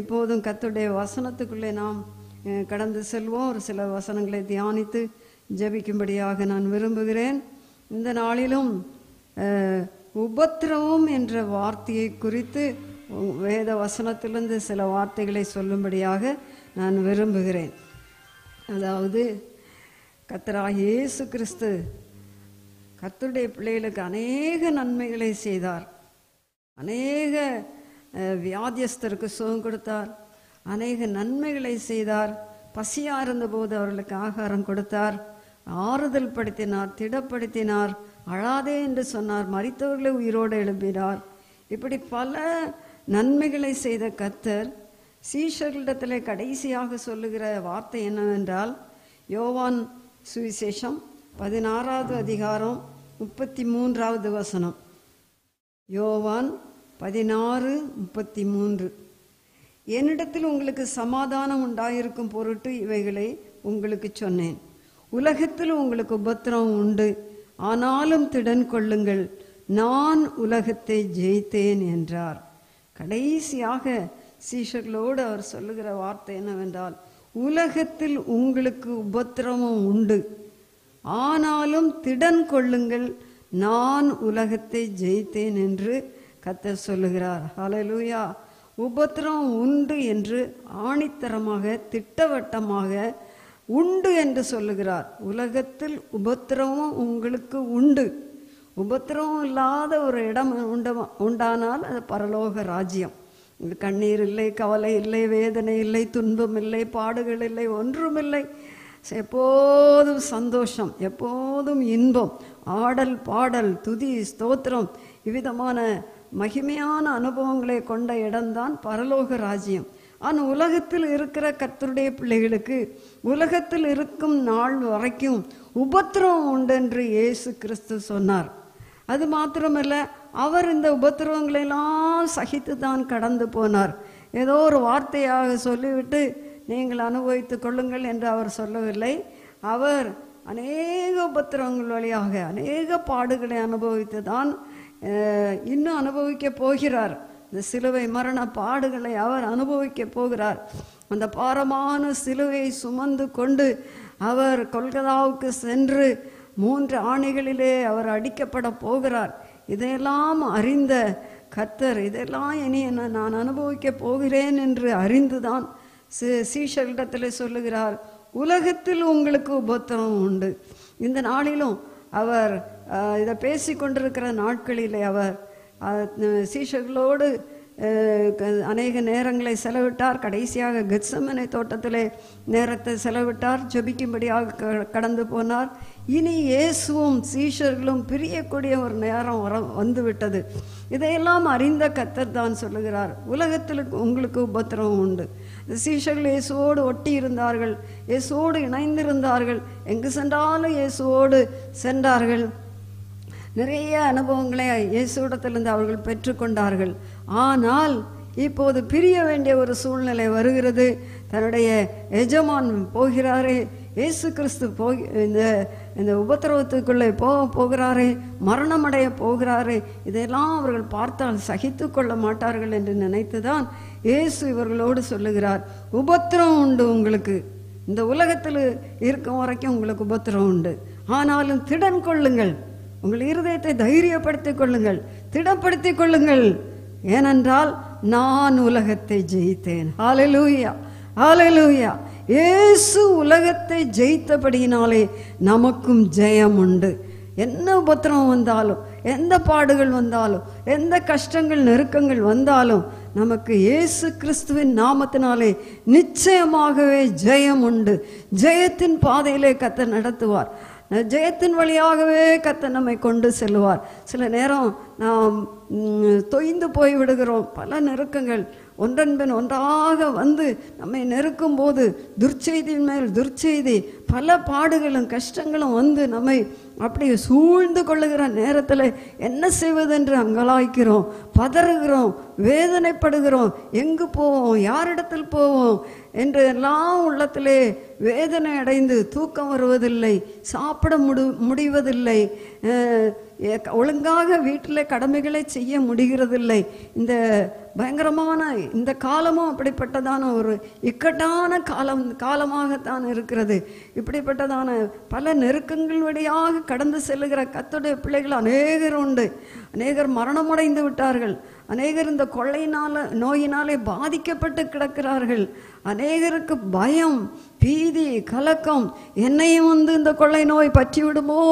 இப்போதும் கர்த்தருடைய வசனத்துக்குள்ளே நாம் கடந்து செல்வோம். ஒரு சில வசனங்களை தியானித்து ஜெபிக்கும்படியாக நான் விரும்புகிறேன். இந்த நாளிலும் உபத்திரவம் என்ற வார்த்தையை குறித்து வேத வசனத்திலிருந்து சில வார்த்தைகளை சொல்லும்படியாக நான் விரும்புகிறேன். அதாவது கர்த்தராகிய இயேசு கிறிஸ்து கர்த்தருடைய பிள்ளைகளுக்கு அநேக நன்மைகளை செய்தார். அநேக வியாதியஸ்தருக்கு சுகம் கொடுத்தார், அநேக நன்மைகளை செய்தார். பசியாக இருந்தபோது அவர்களுக்கு ஆகாரம் கொடுத்தார், ஆறுதல் படுத்தினார், திடப்படுத்தினார், அழாதே என்று சொன்னார், மரித்தவர்களை உயிரோடு எழுப்பினார். இப்படி பல நன்மைகளை செய்த கர்த்தர் சீஷர்களிடத்திலே கடைசியாக சொல்லுகிற வார்த்தை என்னவென்றால், யோவான் சுவிசேஷம் 16:33, யோவான் 16:33, என்னிடத்தில் உங்களுக்கு சமாதானம் உண்டாயிருக்கும் பொருட்டு இவைகளை உங்களுக்கு சொன்னேன். உலகத்தில் உங்களுக்கு உபத்திரம் உண்டு, ஆனாலும் திடன் கொள்ளுங்கள், நான் உலகத்தை ஜெயித்தேன் என்றார். கடைசியாக சீஷர்களோடு அவர் சொல்லுகிற வார்த்தை என்னவென்றால், உலகத்தில் உங்களுக்கு உபத்திரமும் உண்டு, ஆனாலும் திடன் கொள்ளுங்கள், நான் உலகத்தை ஜெயித்தேன் என்று கர்த்தர் சொல்லுகிறார். ஹல்லேலூயா! உபத்திரம் உண்டு என்று ஆணித்தரமாக திட்டவட்டமாக உண்டு என்று சொல்லுகிறார். உலகத்தில் உபத்திரமும் உங்களுக்கு உண்டு. உபத்திரமும் இல்லாத ஒரு இடம் உண்டானால் அது பரலோக ராஜ்யம். கண்ணீர் இல்லை, கவலை இல்லை, வேதனை இல்லை, துன்பம் இல்லை, பாடுகள் இல்லை, ஒன்றுமில்லை. எப்போதும் சந்தோஷம், எப்போதும் இன்பம், ஆடல் பாடல் துதி ஸ்தோத்திரம், இவ்விதமான மகிமையான அனுபவங்களை கொண்ட இடம்தான் பரலோக ராஜ்யம். ஆனால் உலகத்தில் இருக்கிற கர்த்தருடைய பிள்ளைகளுக்கு உலகத்தில் இருக்கும் நாள் வரைக்கும் உபத்திரவம் உண்டு என்று இயேசு கிறிஸ்து சொன்னார். அது மாத்திரமல்ல, அவர் இந்த உபத்திரவங்களெல்லாம் சகித்து தான் கடந்து போனார். ஏதோ ஒரு வார்த்தையாக சொல்லிவிட்டு நீங்கள் அனுபவித்து கொள்ளுங்கள் என்று அவர் சொல்லவில்லை. அவர் அநேக உபத்திரவங்கள் வழியாக அநேக பாடுகளை அனுபவித்து தான் இன்னும் அனுபவிக்க போகிறார். இந்த சிலுவை மரண பாடுகளை அவர் அனுபவிக்க போகிறார். அந்த பாரமான சிலுவையை சுமந்து கொண்டு அவர் கொல்கதாவுக்கு சென்று 3 ஆணைகளிலே அவர் அடிக்கப்பட போகிறார். இதையெல்லாம் அறிந்த கர்த்தர், இதெல்லாம் இனி என்ன நான் அனுபவிக்க போகிறேன் என்று அறிந்துதான் சீஷர்களிடத்தில் சொல்லுகிறார், உலகத்தில் உங்களுக்கு உபத்திரம் உண்டு. இந்த நாளிலும் அவர் இதை பேசி கொண்டிருக்கிற நாட்களிலே அவர் சீஷர்களோடு அநேக நேரங்களை செலவிட்டார். கடைசியாக கெத்செமனே தோட்டத்திலே நேரத்தை செலவிட்டார், ஜெபிக்கும்படியாக கடந்து போனார். இனி இயேசுவும் சீஷர்களும் பிரியக்கூடிய ஒரு நேரம் வந்துவிட்டது. இதையெல்லாம் அறிந்த கர்த்தர் தான் சொல்லுகிறார், உலகத்தில் உங்களுக்கு உபத்திரம் உண்டு. சீஷர்கள் இயேசுவோடு ஒட்டி இருந்தார்கள், இயேசுவோடு இணைந்திருந்தார்கள், எங்கு சென்றாலும் இயேசுவோடு சென்றார்கள். நிறைய அனுபவங்களை இயேசுவிடத்திலிருந்து அவர்கள் பெற்றுக்கொண்டார்கள். ஆனால் இப்போது பிரிய வேண்டிய ஒரு சூழ்நிலை வருகிறது. தன்னுடைய எஜமான் போகிறாரே, இயேசு கிறிஸ்து இந்த உபத்திரவத்துக்குள்ளே போகிறாரே, மரணமடைய போகிறாரே, இதெல்லாம் அவர்கள் பார்த்தால் சகித்து கொள்ள மாட்டார்கள் என்று நினைத்துதான் இயேசு இவர்களோடு சொல்லுகிறார், உபத்திரம் உண்டு உங்களுக்கு. இந்த உலகத்தில் இருக்கும் வரைக்கும் உங்களுக்கு உபத்திரம் உண்டு, ஆனாலும் திடன் கொள்ளுங்கள். உங்கள் இருதயத்தை தைரியப்படுத்திக் கொள்ளுங்கள், திடப்படுத்திக் கொள்ளுங்கள், ஏனென்றால் நான் உலகத்தை ஜெயித்தேன். ஹல்லேலூயா, ஹல்லேலூயா! இயேசு உலகத்தை ஜெயித்தபடியினாலே நமக்கும் ஜெயம் உண்டு. என்ன உபத்திரம் வந்தாலும், எந்த பாடுகள் வந்தாலும், எந்த கஷ்டங்கள் நெருக்கங்கள் வந்தாலும் நமக்கு இயேசு கிறிஸ்துவின் நாமத்தினாலே நிச்சயமாகவே ஜெயம் உண்டு. ஜெயத்தின் பாதையிலே கர்த்தர் நடத்துவார், ஜெயத்தின் வழியாகவே கர்த்தர் நம்மை கொண்டு செல்வார். சில நேரம் நாம் தொய்ந்து போய்விடுகிறோம். பல நெருக்கங்கள் ஒன்றன்பின் ஒன்றாக வந்து நம்மை நெருக்கும் போது துர்ச்செய்தியின் மேல் துர்ச்செய்தி, பல பாடுகளும் கஷ்டங்களும் வந்து நம்மை அப்படி சூழ்ந்து கொள்ளுகிற நேரத்தில் என்ன செய்வதென்று அங்கலாய்க்கிறோம், பதறுகிறோம், வேதனைப்படுகிறோம். எங்கு போவோம், யாரிடத்தில் போவோம் என்று எல்லாம் உள்ளத்திலே வேதனை அடைந்து தூக்கம் வருவதில்லை, சாப்பிட முடிவதில்லை, ஒழுங்காக வீட்டில் கடமைகளை செய்ய முடிகிறதில்லை. இந்த பயங்கரமான இந்த காலமும் அப்படிப்பட்டதான ஒரு இக்கட்டான காலமாகத்தான் இருக்கிறது. இப்படிப்பட்டதான பல நெருக்கங்கள் வழியாக கடந்து செல்லுகிற கர்த்தருடைய பிள்ளைகள் அநேகர் உண்டு. அநேகர் மரணமடைந்து விட்டார்கள், அநேகர் இந்த கொள்ளையினால நோயினாலே பாதிக்கப்பட்டு கிடக்கிறார்கள். அநேகருக்கு பயம், பீதி, கலக்கம், என்னையும் வந்து இந்த கொள்ளை நோய் பற்றிவிடுமோ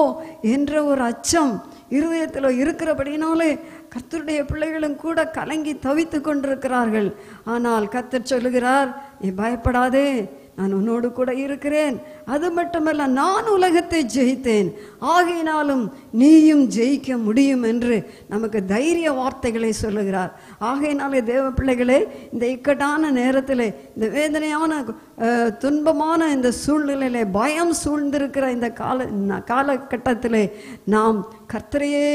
என்ற ஒரு அச்சம் இருதயத்தில் இருக்கிறபடினாலே கர்த்தருடைய பிள்ளைகளும் கூட கலங்கி தவித்து கொண்டிருக்கிறார்கள். ஆனால் கர்த்தர் சொல்லுகிறார், நீ பயப்படாதே, நான் உன்னோடு கூட இருக்கிறேன். அது மட்டுமல்ல, நான் உலகத்தை ஜெயித்தேன், ஆகையினாலும் நீயும் ஜெயிக்க முடியும் என்று நமக்கு தைரிய வார்த்தைகளை சொல்லுகிறார். ஆகையினாலே தேவ பிள்ளைகளே, இந்த இக்கட்டான நேரத்தில், இந்த வேதனையான துன்பமான இந்த சூழ்நிலையிலே, பயம் சூழ்ந்திருக்கிற இந்த காலகட்டத்திலே நாம் கர்த்தரையே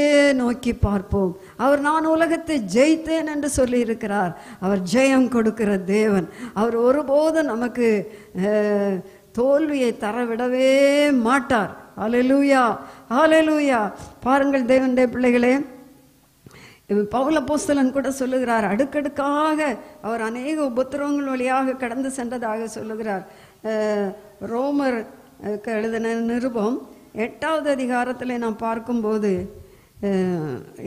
நோக்கி பார்ப்போம். அவர் நான் உலகத்தை ஜெயித்தேன் என்று சொல்லியிருக்கிறார். அவர் ஜெயம் கொடுக்கிற தேவன். அவர் ஒருபோதும் நமக்கு தோல்வியை தரவிடவே மாட்டார். ஹல்லேலூயா, ஹல்லேலூயா. பாருங்கள் தேவனுடைய பிள்ளைகளே, பவுல் அப்போஸ்தலன் கூட சொல்லுகிறார், அடுக்கடுக்காக அவர் அநேக உபத்திரவங்கள் வழியாக கடந்து சென்றதாக சொல்லுகிறார். ரோமர் எழுதின நிருபம் 8வது அதிகாரத்தில் நான் பார்க்கும்போது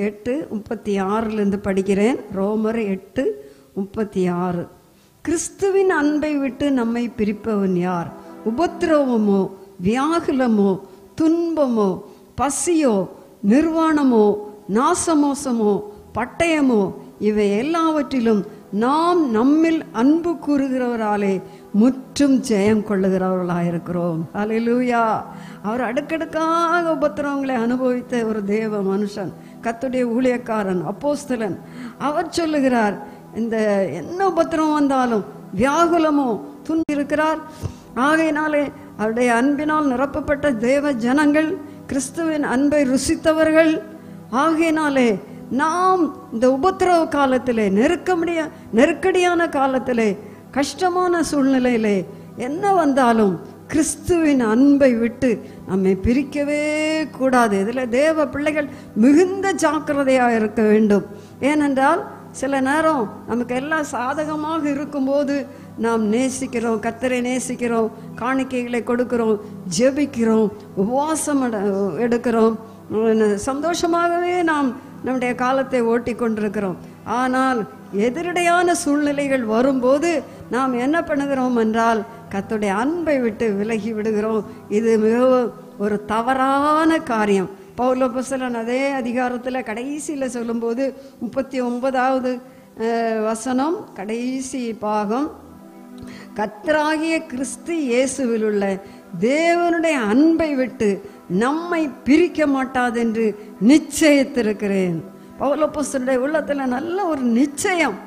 8:36 படிக்கிறேன். ரோமர் 8:36. கிறிஸ்துவின் அன்பை விட்டு நம்மை பிரிப்பவன் யார்? உபத்திரவமோ, வியாகுலமோ, துன்பமோ, பசியோ, நிர்வாணமோ, நாசமோசமோ, பட்டயமோ, இவை எல்லாவற்றிலும் நாம் நம்மில் அன்பு கூறுகிறவராலே முற்றும் ஜெயம் கொள்ளுகிறவர்களாயிருக்கிறோம். ஹல்லேலூயா. அவர் அடுக்கடுக்காக உபத்திரவங்களை அனுபவித்த ஒரு தேவ மனுஷன், கர்த்தருடைய ஊழியக்காரன், அப்போஸ்தலன். அவர் சொல்லுகிறார், இந்த என்ன உபத்திரம் வந்தாலும் வியாகுலமோ துன்பி இருக்கிறார். ஆகையினாலே அவருடைய அன்பினால் நிரப்பப்பட்ட தேவ ஜனங்கள், கிறிஸ்துவின் அன்பை ருசித்தவர்கள், ஆகையினாலே நாம் இந்த உபத்திரவ காலத்திலே, நெருக்கடியான காலத்திலே, கஷ்டமான சூழ்நிலையிலே என்ன வந்தாலும் கிறிஸ்துவின் அன்பை விட்டு நம்மை பிரிக்கவே கூடாது. இதில் தேவ பிள்ளைகள் மிகுந்த ஜாக்கிரதையாக இருக்க வேண்டும். ஏனென்றால் சில நேரம் நமக்கு எல்லாம் சாதகமாக இருக்கும்போது நாம் நேசிக்கிறோம், கர்த்தரை நேசிக்கிறோம், காணிக்கைகளை கொடுக்கிறோம், ஜெபிக்கிறோம், உபவாசம் எடுக்கிறோம், சந்தோஷமாகவே நாம் நம்முடைய காலத்தை ஓட்டி கொண்டிருக்கிறோம். ஆனால் எதிரடையான சூழ்நிலைகள் வரும்போது நாம் என்ன பண்ணுகிறோம் என்றால் கர்த்தருடைய அன்பை விட்டு விலகி விடுகிறோம். இது மிகவும் ஒரு தவறான காரியம். பவுல் அப்போஸ்தலன் அதே அதிகாரத்தில் கடைசியில் சொல்லும்போது 39வது வசனம் கடைசி பாகம், கர்த்தராகிய கிறிஸ்து இயேசுவில் உள்ள தேவனுடைய அன்பை விட்டு நம்மை பிரிக்க மாட்டாதென்று நிச்சயித்திருக்கிறேன். பவுல் அப்போஸ்தலனுடைய உள்ளத்தில் நல்ல ஒரு நிச்சயம்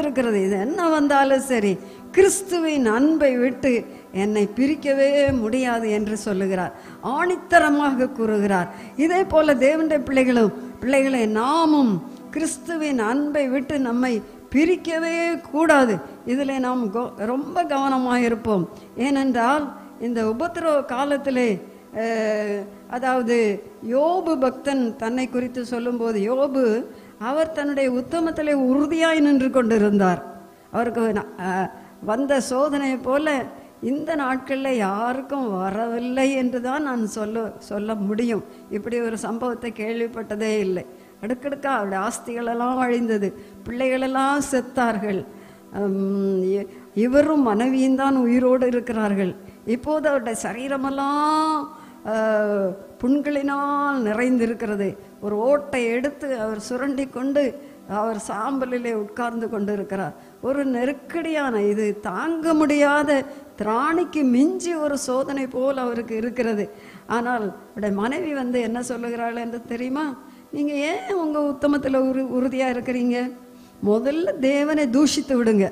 இருக்கிறது. இது என்ன வந்தாலும் சரி, கிறிஸ்துவின் அன்பை விட்டு என்னை பிரிக்கவே முடியாது என்று சொல்லுகிறார், ஆணித்தரமாக கூறுகிறார். இதே போல தேவனுடைய பிள்ளைகளை நாமும் கிறிஸ்துவின் அன்பை விட்டு நம்மை பிரிக்கவே கூடாது. இதில் நாம் ரொம்ப கவனமாக இருப்போம். ஏனென்றால் இந்த உபத்திரவ காலத்திலே, அதாவது யோபு பக்தன் தன்னை குறித்து சொல்லும்போது, யோபு அவர் தன்னுடைய உத்தமத்திலே உறுதியாய் நின்று கொண்டிருந்தார். அவருக்கு வந்த சோதனையை போல இந்த நாட்களில் யாருக்கும் வரவில்லை என்று தான் நான் சொல்ல முடியும். இப்படி ஒரு சம்பவத்தை கேள்விப்பட்டதே இல்லை. அடுக்கடுக்கா அவருடைய ஆஸ்திகளெல்லாம் அழிந்தது, பிள்ளைகளெல்லாம் செத்தார்கள். இவரும் மனைவியும் தான் உயிரோடு இருக்கிறார்கள். இப்போது அவருடைய சரீரமெல்லாம் புண்களினால் நிறைந்திருக்கிறது. ஒரு ஓட்டை எடுத்து அவர் சுரண்டி கொண்டு அவர் சாம்பலிலே உட்கார்ந்து கொண்டிருக்கிறார். ஒரு நெருக்கடியான, இது தாங்க முடியாத, திராணிக்கு மிஞ்சி ஒரு சோதனை போல் அவருக்கு இருக்கிறது. ஆனால் அவருடைய மனைவி வந்து என்ன சொல்லுகிறாள் என்று தெரியுமா? நீங்கள் ஏன் உங்கள் உத்தமத்தில் உறுதியாக இருக்கிறீங்க? முதல்ல தேவனை தூஷித்து விடுங்க,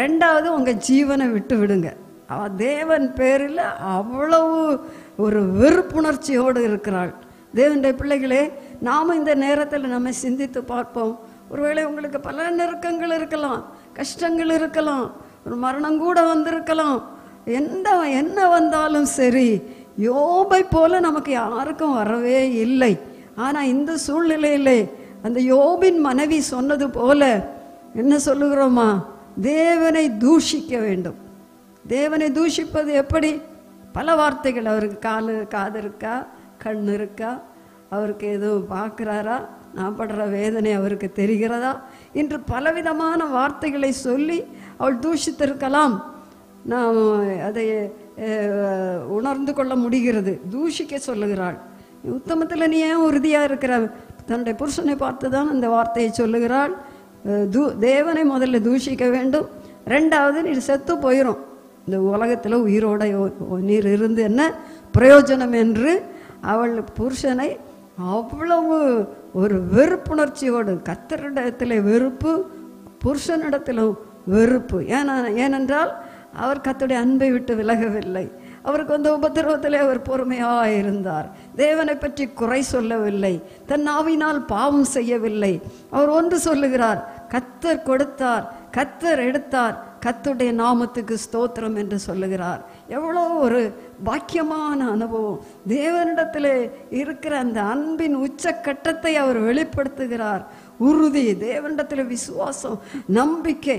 ரெண்டாவது உங்கள் ஜீவனை விட்டு விடுங்க, தேவன் பேரில் அவ்வளவு ஒரு வெறுப்புணர்ச்சியோடு இருக்கிறாள். தேவனுடைய பிள்ளைகளே, நாம் இந்த நேரத்தில் நம்ம சிந்தித்து பார்ப்போம். ஒருவேளை உங்களுக்கு பல நெருக்கங்கள் இருக்கலாம், கஷ்டங்கள் இருக்கலாம், ஒரு மரணம் கூட வந்திருக்கலாம். என்ன வந்தாலும் சரி, யோபை போல நமக்கு யாருக்கும் வரவே இல்லை. ஆனால் இந்த சூழ்நிலையிலே அந்த யோபின் மனைவி சொன்னது போல என்ன சொல்லுகிறோமா, தேவனை தூஷிக்க வேண்டும். தேவனை தூஷிப்பது எப்படி? பல வார்த்தைகள். அவருக்கு காது இருக்கா, கண் இருக்கா, அவருக்கு எதுவும் பார்க்குறாரா, நான் படுற வேதனை அவருக்கு தெரிகிறதா என்று பலவிதமான வார்த்தைகளை சொல்லி அவள் தூஷித்திருக்கலாம். நாம் அதை உணர்ந்து கொள்ள முடிகிறது. தூஷிக்க சொல்லுகிறாள். உத்தமத்தில் நீ ஏன் உறுதியாக இருக்கிற? தன்னுடைய புருஷனை பார்த்து தான் அந்த வார்த்தையை சொல்லுகிறாள். தேவனை முதல்ல தூஷிக்க வேண்டும். ரெண்டாவது, நீ செத்து போயிடும், இந்த உலகத்தில் உயிரோட நீர் இருந்து என்ன பிரயோஜனம் என்று அவள் புருஷனை அவ்வளவு ஒரு வெறுப்புணர்ச்சியோடு, கத்தரிடத்தில் வெறுப்பு, புருஷனிடத்திலும் வெறுப்பு. ஏனென்றால் அவர் கர்த்தருடைய அன்பை விட்டு விலகவில்லை. அவருக்கு வந்து உபத்திரவத்திலே அவர் பொறுமையாக இருந்தார். தேவனை பற்றி குறை சொல்லவில்லை. தன் நாவினால் பாவம் செய்யவில்லை. அவர் ஒன்று சொல்லுகிறார், கர்த்தர் கொடுத்தார், கர்த்தர் எடுத்தார், கர்த்தருடைய நாமத்துக்கு ஸ்தோத்திரம் என்று சொல்லுகிறார். எவ்வளோ ஒரு பாக்கியமான அனுபவம்! தேவனிடத்திலே இருக்கிற அந்த அன்பின் உச்சக்கட்டத்தை அவர் வெளிப்படுத்துகிறார். உறுதி, தேவனிடத்தில் விசுவாசம், நம்பிக்கை.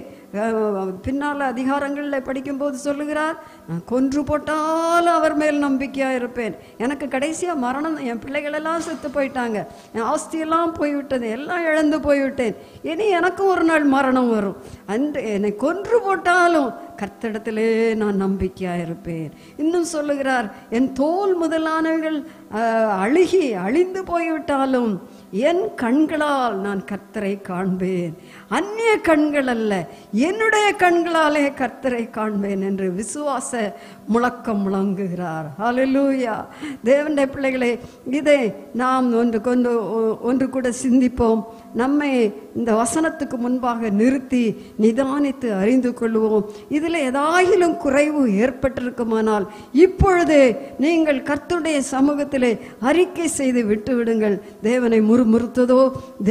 பின்னால் அதிகாரங்களில் படிக்கும்போது சொல்லுகிறார், நான் கொன்று போட்டாலும் அவர் மேல் நம்பிக்கையாக இருப்பேன். எனக்கு கடைசியாக மரணம், என் பிள்ளைகளெல்லாம் செத்து போயிட்டாங்க, என் ஆஸ்தியெல்லாம் போய்விட்டது, எல்லாம் இழந்து போய்விட்டேன், இனி எனக்கும் ஒரு நாள் மரணம் வரும், அன்று என்னை கொன்று போட்டாலும் கர்த்தரிடத்திலே நான் நம்பிக்கையாக இருப்பேன். இன்னும் சொல்லுகிறார், என் தோல் முதலானவர்கள் அழுகி அழிந்து போய்விட்டாலும் என் கண்களால் நான் கர்த்தரை காண்பேன். அந்நிய கண்கள் அல்ல, என்னுடைய கண்களாலே கர்த்தரை காண்பேன் என்று விசுவாச முழக்கம் முழங்குகிறார். ஹல்லேலூயா! தேவனுடைய பிள்ளைகளே, இதை நாம் ஒன்று கூட சிந்திப்போம். நம்மை இந்த வசனத்துக்கு முன்பாக நிறுத்தி நிதானித்து அறிந்து கொள்வோம். இதில் ஏதாயிலும் குறைவு ஏற்பட்டிருக்குமானால் இப்பொழுது நீங்கள் கர்த்தருடைய சமூகத்திலே அறிக்கை செய்து விட்டுவிடுங்கள். தேவனை முறுமுறுத்ததோ,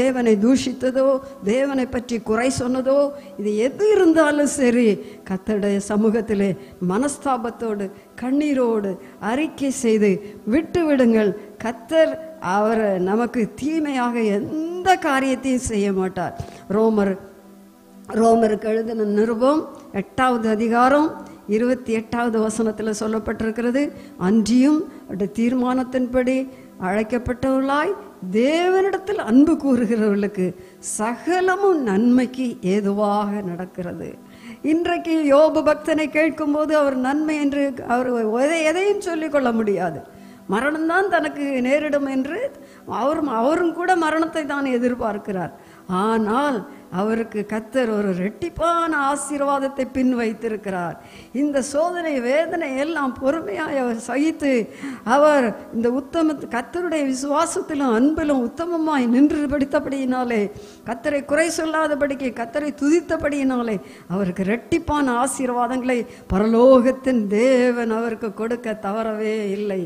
தேவனை தூஷித்ததோ, தேவனை பற்றி குறை சொன்னதோ, இது எது இருந்தாலும் சரி, கர்த்தருடைய சமூகத்திலே மனஸ்தாபத்தோடு கண்ணீரோடு அறிக்கை செய்து விட்டுவிடுங்கள். கர்த்தர் அவர் நமக்கு தீமையாக எந்த காரியத்தையும் செய்ய மாட்டார். ரோமருக்கு எழுதின நிருபம் 8ஆம் அதிகாரம் 28ஆவது வசனத்தில் சொல்லப்பட்டிருக்கிறது, அன்றியும் அவருடைய தீர்மானத்தின்படி அழைக்கப்பட்டவர்களாய் தேவனிடத்தில் அன்பு கூறுகிறவர்களுக்கு சகலமும் நன்மைக்கு ஏதுவாக நடக்கிறது. இன்றைக்கு யோபு பக்தனை கேட்கும்போது அவர் நன்மை என்று அவர் எதையும் சொல்லிக்கொள்ள முடியாது. மரணம்தான் தனக்கு நேரிடும் என்று அவரும் கூட மரணத்தை தான் எதிர்பார்க்கிறார். ஆனால் அவருக்கு கர்த்தர் ஒரு ரெட்டிப்பான ஆசீர்வாதத்தை பின் வைத்திருக்கிறார். இந்த சோதனை வேதனை எல்லாம் பொறுமையாய் அவர் சகித்து அவர் இந்த கர்த்தருடைய விசுவாசத்திலும் அன்பிலும் உத்தமமாய் நின்று படித்தபடியினாலே, கர்த்தரை குறை சொல்லாதபடிக்கு கர்த்தரை துதித்தபடியினாலே அவருக்கு ரெட்டிப்பான ஆசீர்வாதங்களை பரலோகத்தின் தேவன் அவருக்கு கொடுக்க தவறவே இல்லை.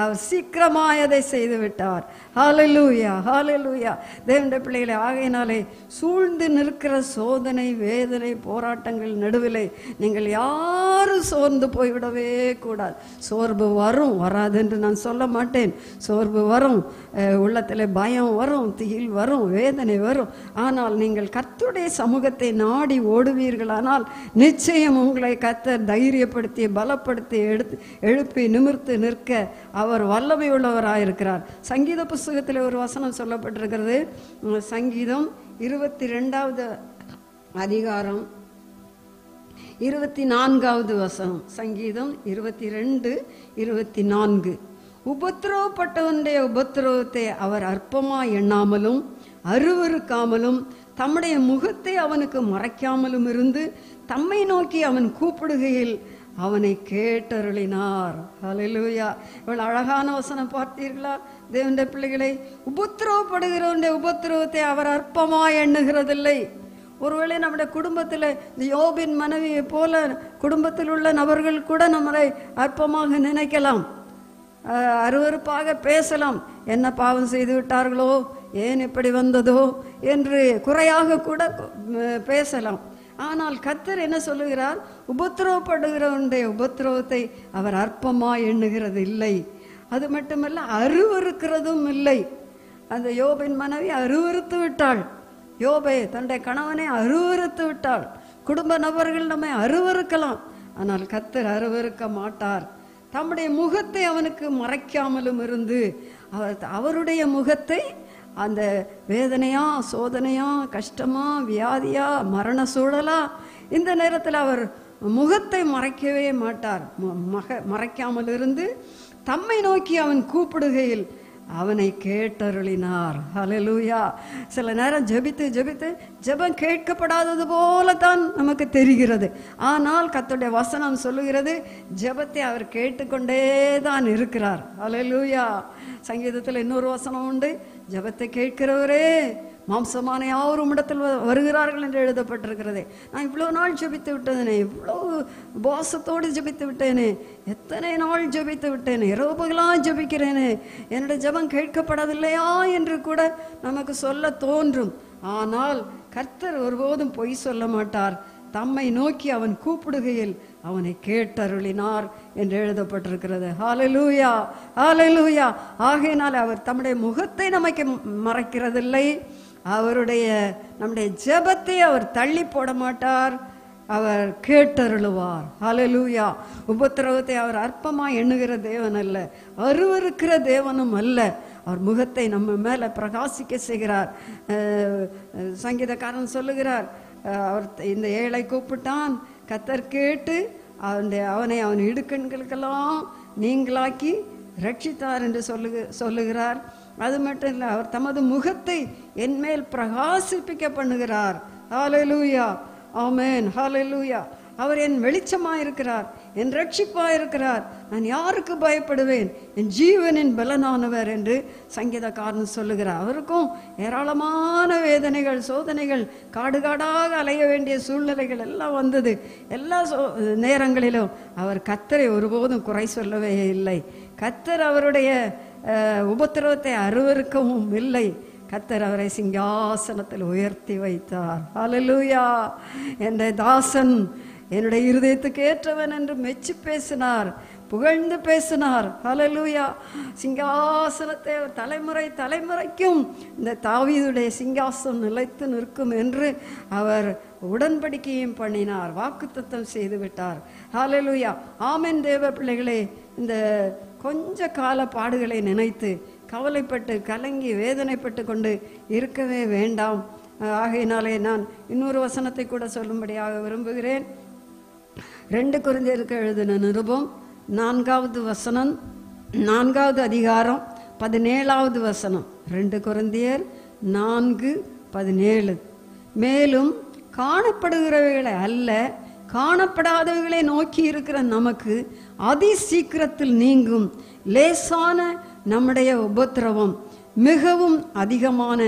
அவர் சீக்கிரமாய் அதை செய்து விட்டார். ஹல்லேலூயா, ஹல்லேலூயா! தேவனுடைய பிள்ளைகளை, ஆகையினாலே சூழ்ந்து நிற்கிற சோதனை வேதனை போராட்டங்கள் நடுவிலே நீங்கள் யாரும் சோர்ந்து போய்விடவே கூடாது. சோர்வு வரும், வராது என்று நான் சொல்ல மாட்டேன். சோர்வு வரும், உள்ளத்தில் பயம் வரும், திகில் வரும், வேதனை வரும். ஆனால் நீங்கள் கர்த்தருடைய சமூகத்தை நாடி ஓடுவீர்களானால் நிச்சயம் உங்களை கர்த்தர் தைரியப்படுத்தி பலப்படுத்தி எழுப்பி நிமிர்த்து நிற்க அவர் வல்லமை உள்ளவராயிருக்கிறார். சங்கீத புஸ்தகத்தில் ஒரு வசனம் சொல்லப்பட்டிருக்கிறது. சங்கீதம் 22ஆவது அதிகாரம் 24ஆவது வசனம். சங்கீதம் 22:24. உபத்திரவப்பட்டவனுடைய உபத்திரவத்தை அவர் அற்பமாய் எண்ணாமலும் அருவருக்காமலும் தம்முடைய முகத்தை அவனுக்கு மறைக்காமலும் இருந்து தம்மை நோக்கி அவன் கூப்பிடுகையில் அவனை கேட்டருளினார். ஹல்லேலூயா! இவள் அழகான வசனம் பார்த்தீர்களா? தேவனுடைய பிள்ளைகளை, உபத்திரவப்படுகிறவனுடைய உபத்திரவத்தை அவர் அற்பமாய் எண்ணுகிறதில்லை. ஒருவேளை நம்முடைய குடும்பத்தில் இந்த யோபின் மனைவியை போல குடும்பத்தில் உள்ள நபர்கள் கூட நம்மளை அற்பமாக நினைக்கலாம், அருவருப்பாக பேசலாம். என்ன பாவம் செய்து விட்டார்களோ, ஏன் இப்படி வந்ததோ என்று குறையாக கூட பேசலாம். ஆனால் கர்த்தர் என்ன சொல்லுகிறார்? உபத்திரவப்படுகிறவனுடைய உபத்திரவத்தை அவர் அற்பமாக எண்ணுகிறது இல்லை. அது மட்டுமல்ல, அருவருக்கிறதும் இல்லை. அந்த யோபின் மனைவி அருவறுத்து விட்டாள். யோபே தன்னுடைய கணவனை அருவறுத்து விட்டாள். குடும்ப நபர்கள் நம்மை அருவறுக்கலாம், ஆனால் கர்த்தர் அருவறுக்க மாட்டார். தம்முடைய முகத்தை அவனுக்கு மறைக்காமலும் இருந்து அவருடைய முகத்தை அந்த வேதனையா, சோதனையா, கஷ்டமா, வியாதியா, மரண சூழலா, இந்த நேரத்தில் அவர் முகத்தை மறைக்கவே மாட்டார். மறைக்காமல் இருந்து தம்மை நோக்கி அவன் கூப்பிடுகையில் அவனை கேட்டருளினார். ஹல்லேலூயா. சில நேரம் ஜெபித்து ஜெபித்து ஜெபம் கேட்கப்படாதது போல தான் நமக்கு தெரிகிறது. ஆனால் கர்த்தருடைய வசனம் சொல்லுகிறது, ஜெபத்தை அவர் கேட்டுக்கொண்டே தான் இருக்கிறார். ஹல்லேலூயா. சங்கீதத்தில் இன்னொரு வசனம் உண்டு, ஜெபத்தை கேட்கிறவரே மாம்சமான யார் உம்மிடத்தில் வருகிறார்கள் என்று எழுதப்பட்டிருக்கிறது. நான் இவ்வளோ நாள் ஜெபித்து விட்டேனே, இவ்வளோ உபவாசத்தோடு ஜெபித்து விட்டேனே, எத்தனை நாள் ஜெபித்து விட்டேனே, இரவு பகலாக ஜெபிக்கிறேனே, என்னுடைய ஜெபம் கேட்கப்படவில்லையா என்று கூட நமக்கு சொல்ல தோன்றும். ஆனால் கர்த்தர் ஒருபோதும் பொய் சொல்ல மாட்டார். தம்மை நோக்கி அவன் கூப்பிடுகையில் அவனை கேட்டருளினார் என்று எழுதப்பட்டிருக்கிறது. ஹல்லேலூயா, ஹல்லேலூயா. ஆகையினால் அவர் தம்முடைய முகத்தை நமக்கு மறைக்கிறதில்லை. அவருடைய நம்முடைய ஜெபத்தை அவர் தள்ளி போட மாட்டார். அவர் கேட்டருளுவார். ஹல்லேலூயா. உபத்திரவத்தை அவர் அற்பமாக எண்ணுகிற தேவன் அல்ல, அருவருக்கிற தேவனும் அல்ல. அவர் முகத்தை நம்ம மேலே பிரகாசிக்க செய்கிறார். சங்கீதக்காரன் சொல்லுகிறார், அவர் இந்த ஏழை கூப்பிட்டான், கர்த்தர் கேட்டு அவனை அவன் இடுக்கண்களுக்கெல்லாம் நீங்களாக்கி ரட்சித்தார் என்று சொல்லுகிறார். அது மட்டும் இல்லை, அவர் தமது முகத்தை என்மேல் பிரகாசிப்பிக்க பண்ணுகிறார். ஹல்லேலூயா, ஆமென், ஹல்லேலூயா. அவர் என் வெளிச்சமாயிருக்கிறார், என் ரட்சிப்பாயிருக்கிறார், நான் யாருக்கு பயப்படுவேன், என் ஜீவனின் பலனானவர் என்று சங்கீதக்காரன் சொல்லுகிறார். அவருக்கும் ஏராளமான வேதனைகள், சோதனைகள், காடுகாடாக அலைய வேண்டிய சூழ்நிலைகள் எல்லாம் வந்தது. எல்லா நேரங்களிலும் அவர் கர்த்தரை ஒருபோதும் குறை சொல்லவே இல்லை. கர்த்தர் அவருடைய உபத்திரவத்தை அருவருக்கவும் இல்லை. கர்த்தர் அவரை சிங்காசனத்தில் உயர்த்தி வைத்தார். ஹல்லேலூயா. என்னுடைய தாசன் என்னுடைய இருதயத்துக்கு ஏற்றவன் என்று மெச்சு பேசினார், புகழ்ந்து பேசினார். ஹல்லேலூயா. சிங்காசனத்தை தலைமுறை தலைமுறைக்கும் இந்த தாவீதுடைய சிங்காசனம் நிலைத்து நிற்கும் என்று அவர் உடன்படிக்கையும் பண்ணினார், வாக்குத்தத்தம் செய்து விட்டார். ஹல்லேலூயா. ஆமென். தேவ பிள்ளைகளே, இந்த கொஞ்ச கால பாடுகளை நினைத்து கவலைப்பட்டு கலங்கி வேதனைப்பட்டு கொண்டு இருக்கவே வேண்டாம். ஆகையினாலே நான் இன்னொரு வசனத்தை கூட சொல்லும்படியாக விரும்புகிறேன். 2 கொரிந்தியருக்கு எழுதின நிருபம் 4வது வசனம், 4வது அதிகாரம் 17வது வசனம். 2 கொரிந்தியர் 4:17. மேலும் காணப்படுகிறவைகளை அல்ல, காணப்படாதவைகளை நோக்கி இருக்கிற நமக்கு அதி சீக்கிரத்தில் நீங்கும் லேசான நம்முடைய உபத்திரவம் மிகவும் அதிகமான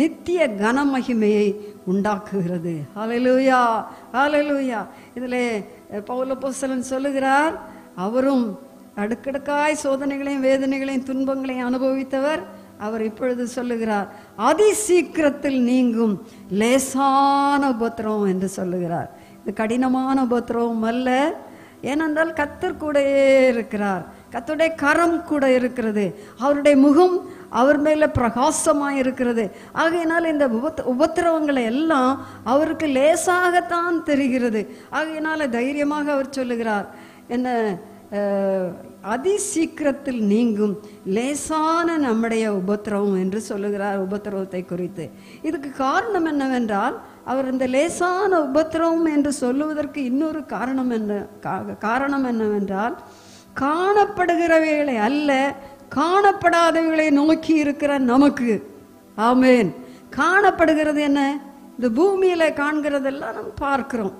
நித்திய கனமகிமையை உண்டாக்குகிறது. ஹல்லேலூயா, ஹல்லேலூயா. இதில் பவுல் அப்போஸ்தலன் சொல்லுகிறார், அவரும் அடுக்கடுக்காய் சோதனைகளையும் வேதனைகளையும் துன்பங்களையும் அனுபவித்தவர். அவர் இப்பொழுது சொல்லுகிறார், அதி சீக்கிரத்தில் நீங்கும் லேசான உபத்திரவம் என்று சொல்லுகிறார். இது கடினமான உபத்திரவம் அல்ல, ஏனென்றால் கர்த்தர் கூடயே இருக்கிறார், கர்த்தருடைய கரம் கூட இருக்கிறது, அவருடைய முகம் அவர் மேலே பிரகாசமாக இருக்கிறது. ஆகையினால் இந்த உபத்திரவங்களை எல்லாம் அவருக்கு லேசாகத்தான் தெரிகிறது. ஆகையினால் தைரியமாக அவர் சொல்லுகிறார், என்ன அதி சீக்கிரத்தில் நீங்கும் லேசான நம்முடைய உபத்திரவம் என்று சொல்லுகிறார். உபத்திரவத்தை குறித்து இதுக்கு காரணம் என்னவென்றால், அவர் இந்த லேசான உபத்திரவம் என்று சொல்லுவதற்கு இன்னொரு காரணம் என்னவென்றால், காணப்படுகிறவைகளை அல்ல, காணப்படாதவைகளை நோக்கி இருக்கிற நமக்கு. ஆமென். காணப்படுகிறது என்ன? இந்த பூமியில காண்கிறதெல்லாம் நம்ம பார்க்கிறோம்.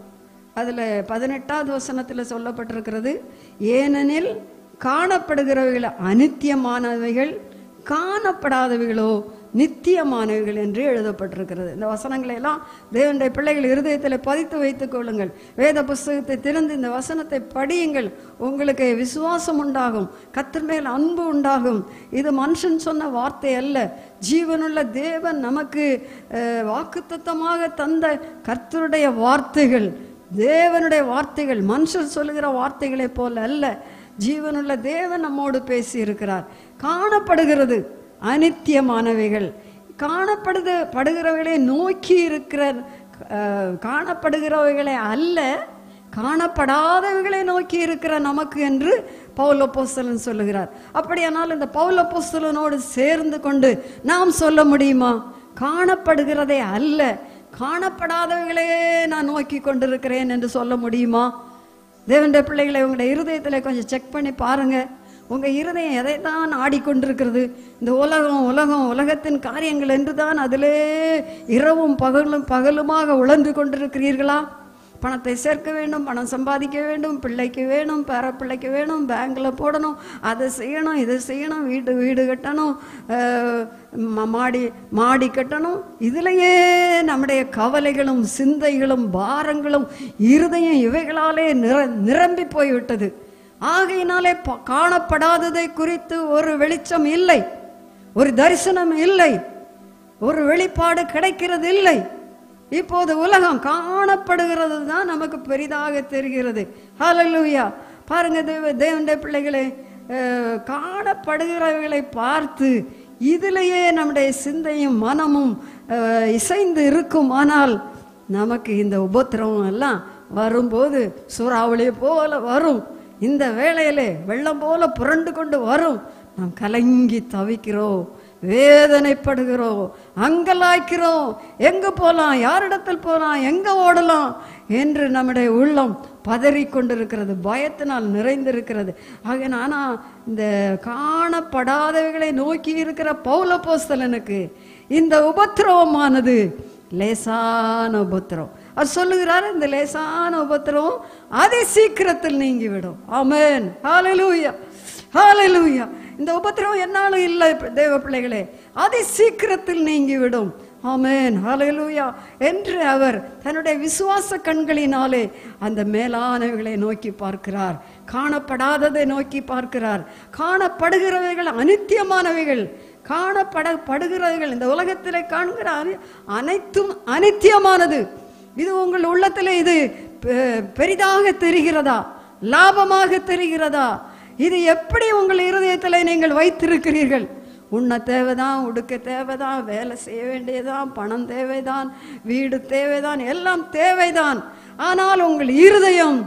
அதுல 18வது வசனத்தில் சொல்லப்பட்டிருக்கிறது, ஏனெனில் காணப்படுகிறவைகள் அநித்தியமானவைகள், காணப்படாதவைகளோ நித்தியமானவர்கள் என்று எழுதப்பட்டிருக்கிறது. இந்த வசனங்களை எல்லாம் தேவனுடைய பிள்ளைகள் இருதயத்தில் பதித்து வைத்துக் கொள்ளுங்கள். வேத புஸ்தகத்தை திறந்து இந்த வசனத்தை படியுங்கள். உங்களுக்கு விசுவாசம் உண்டாகும், கர்த்தர் மேல் அன்பு உண்டாகும். இது மனுஷன் சொன்ன வார்த்தை அல்ல, ஜீவனுள்ள தேவன் நமக்கு வாக்குத்தத்தமாக தந்த கர்த்தருடைய வார்த்தைகள், தேவனுடைய வார்த்தைகள் மனுஷன் சொல்லுகிற வார்த்தைகளை போல அல்ல. ஜீவனுள்ள தேவன் நம்மோடு பேசி இருக்கிறார். காணப்படுகிறது அநித்தியமானவைகள், காணப்படுகிறவைகளை நோக்கி இருக்கிற காணப்படுகிறவைகளை அல்ல, காணப்படாதவைகளை நோக்கி இருக்கிற நமக்கு என்று பவுல் அப்போஸ்தலன் சொல்லுகிறார். அப்படியானால் இந்த பவுல் அப்போஸ்தலனோடு சேர்ந்து கொண்டு நாம் சொல்ல முடியுமா? காணப்படுகிறதை அல்ல, காணப்படாதவைகளே நான் நோக்கி கொண்டிருக்கிறேன் என்று சொல்ல முடியுமா? தேவனுடைய பிள்ளைகளை உங்களுடைய இருதயத்தில் கொஞ்சம் செக் பண்ணி பாருங்கள். உங்கள் இருதயம் எதை தான் ஆடிக்கொண்டிருக்கிறது? இந்த உலகம் உலகம் உலகத்தின் காரியங்கள் என்று தான் அதிலே இரவும் பகலுமாக உழந்து கொண்டிருக்கிறீர்களா? பணத்தை சேர்க்க வேண்டும், பணம் சம்பாதிக்க வேண்டும், பிள்ளைக்கு வேணும், பேர பிள்ளைக்கு வேணும், பேங்கில் போடணும், அதை செய்யணும், இதை செய்யணும், வீடு கட்டணும், மாடி கட்டணும். இதிலேயே நம்முடைய கவலைகளும் சிந்தைகளும் பாரங்களும் இருதயம் இவைகளாலே நிரம்பி போய்விட்டது. ஆகையினாலே காணப்படாததை குறித்து ஒரு வெளிச்சம் இல்லை, ஒரு தரிசனம் இல்லை, ஒரு வெளிப்பாடு கிடைக்கிறது இல்லை. இப்போது உலகம் காணப்படுகிறது தான் நமக்கு பெரிதாக தெரிகிறது. ஹல்லேலூயா! பாருங்க தேவனுடைய பிள்ளைகளை, காணப்படுகிறவர்களை பார்த்து இதிலேயே நம்முடைய சிந்தையும் மனமும் இசைந்து இருக்கும். ஆனால் நமக்கு இந்த உபத்திரவம் எல்லாம் வரும்போது சூறாவளி போல வரும், இந்த வேளையிலே வெள்ளம் போல புரண்டு கொண்டு வரும். நாம் கலங்கி தவிக்கிறோம், வேதனைப்படுகிறோம், அங்கலாய்க்கிறோம். எங்கே போகலாம், யாரிடத்தில் போகலாம், எங்கே ஓடலாம் என்று நம்முடைய உள்ளம் பதறிக்கொண்டிருக்கிறது, பயத்தினால் நிறைந்திருக்கிறது. ஆக ஆனால் இந்த காணப்படாதவைகளை நோக்கி இருக்கிற பவுல் அப்போஸ்தலனுக்கு இந்த உபத்திரவமானது லேசான உபத்திரவம். அவர் சொல்லுகிறார், இந்த லேசான உபத்திரவம் அதி சீக்கிரத்தில் நீங்கிவிடும். ஆமென். ஹல்லேலூயா! ஹல்லேலூயா! இந்த உபத்திரவம் என்னாலும் இல்லை தேவ பிள்ளைகளே, அதி சீக்கிரத்தில் நீங்கிவிடும். ஆமென். ஹல்லேலூயா! என்று அவர் தன்னுடைய விசுவாச கண்களினாலே அந்த மேலானவைகளை நோக்கி பார்க்கிறார், காணப்படாததை நோக்கி பார்க்கிறார். காணப்படுகிறவைகள் அநித்தியமானவைகள், காணப்படுகிறவைகள் இந்த உலகத்திலே காண்கிற அனைத்தும் அநித்தியமானது. இது உங்கள் உள்ளத்தில் இது பெரிதாக தெரிகிறதா, லாபமாக தெரிகிறதா? இது எப்படி உங்கள் இருதயத்தில் நீங்கள் வைத்திருக்கிறீர்கள்? உண்ண தேவைதான், உடுக்க தேவைதான், வேலை செய்ய வேண்டியதான், பணம் தேவைதான், வீடு தேவைதான், எல்லாம் தேவைதான். ஆனால் உங்கள் இருதயம்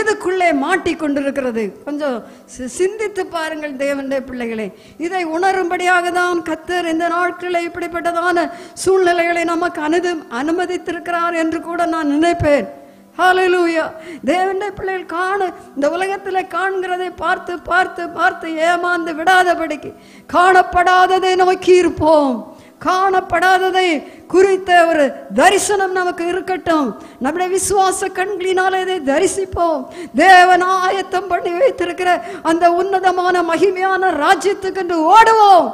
எதுக்குள்ளே மாட்டிக்கொண்டிருக்கிறது? கொஞ்சம் சிந்தித்து பாருங்கள் தேவனுடைய பிள்ளைகளே. இதை உணரும்படியாக தான் கர்த்தர் இந்த நாட்களில் இப்படிப்பட்டதான சூழ்நிலைகளை நமக்கு அனுமதித்திருக்கிறார் என்று கூட நான் நினைப்பேன். ஹல்லேலூயா! தேவனுடைய பிள்ளைகள் இந்த உலகத்தில் காண்கிறதை பார்த்து பார்த்து பார்த்து ஏமாந்து விடாதபடிக்கு காணப்படாததை நோக்கி இருப்போம். காணப்படாததை குறித்த ஒரு தரிசனம் நமக்கு இருக்கட்டும். நம்முடைய விசுவாச கண்களினால் இதை தரிசிப்போம். தேவன் ஆயத்தம் பண்ணி வைத்திருக்கிற அந்த உன்னதமான மகிமையான ராஜ்யத்துக்கு என்று ஓடுவோம்,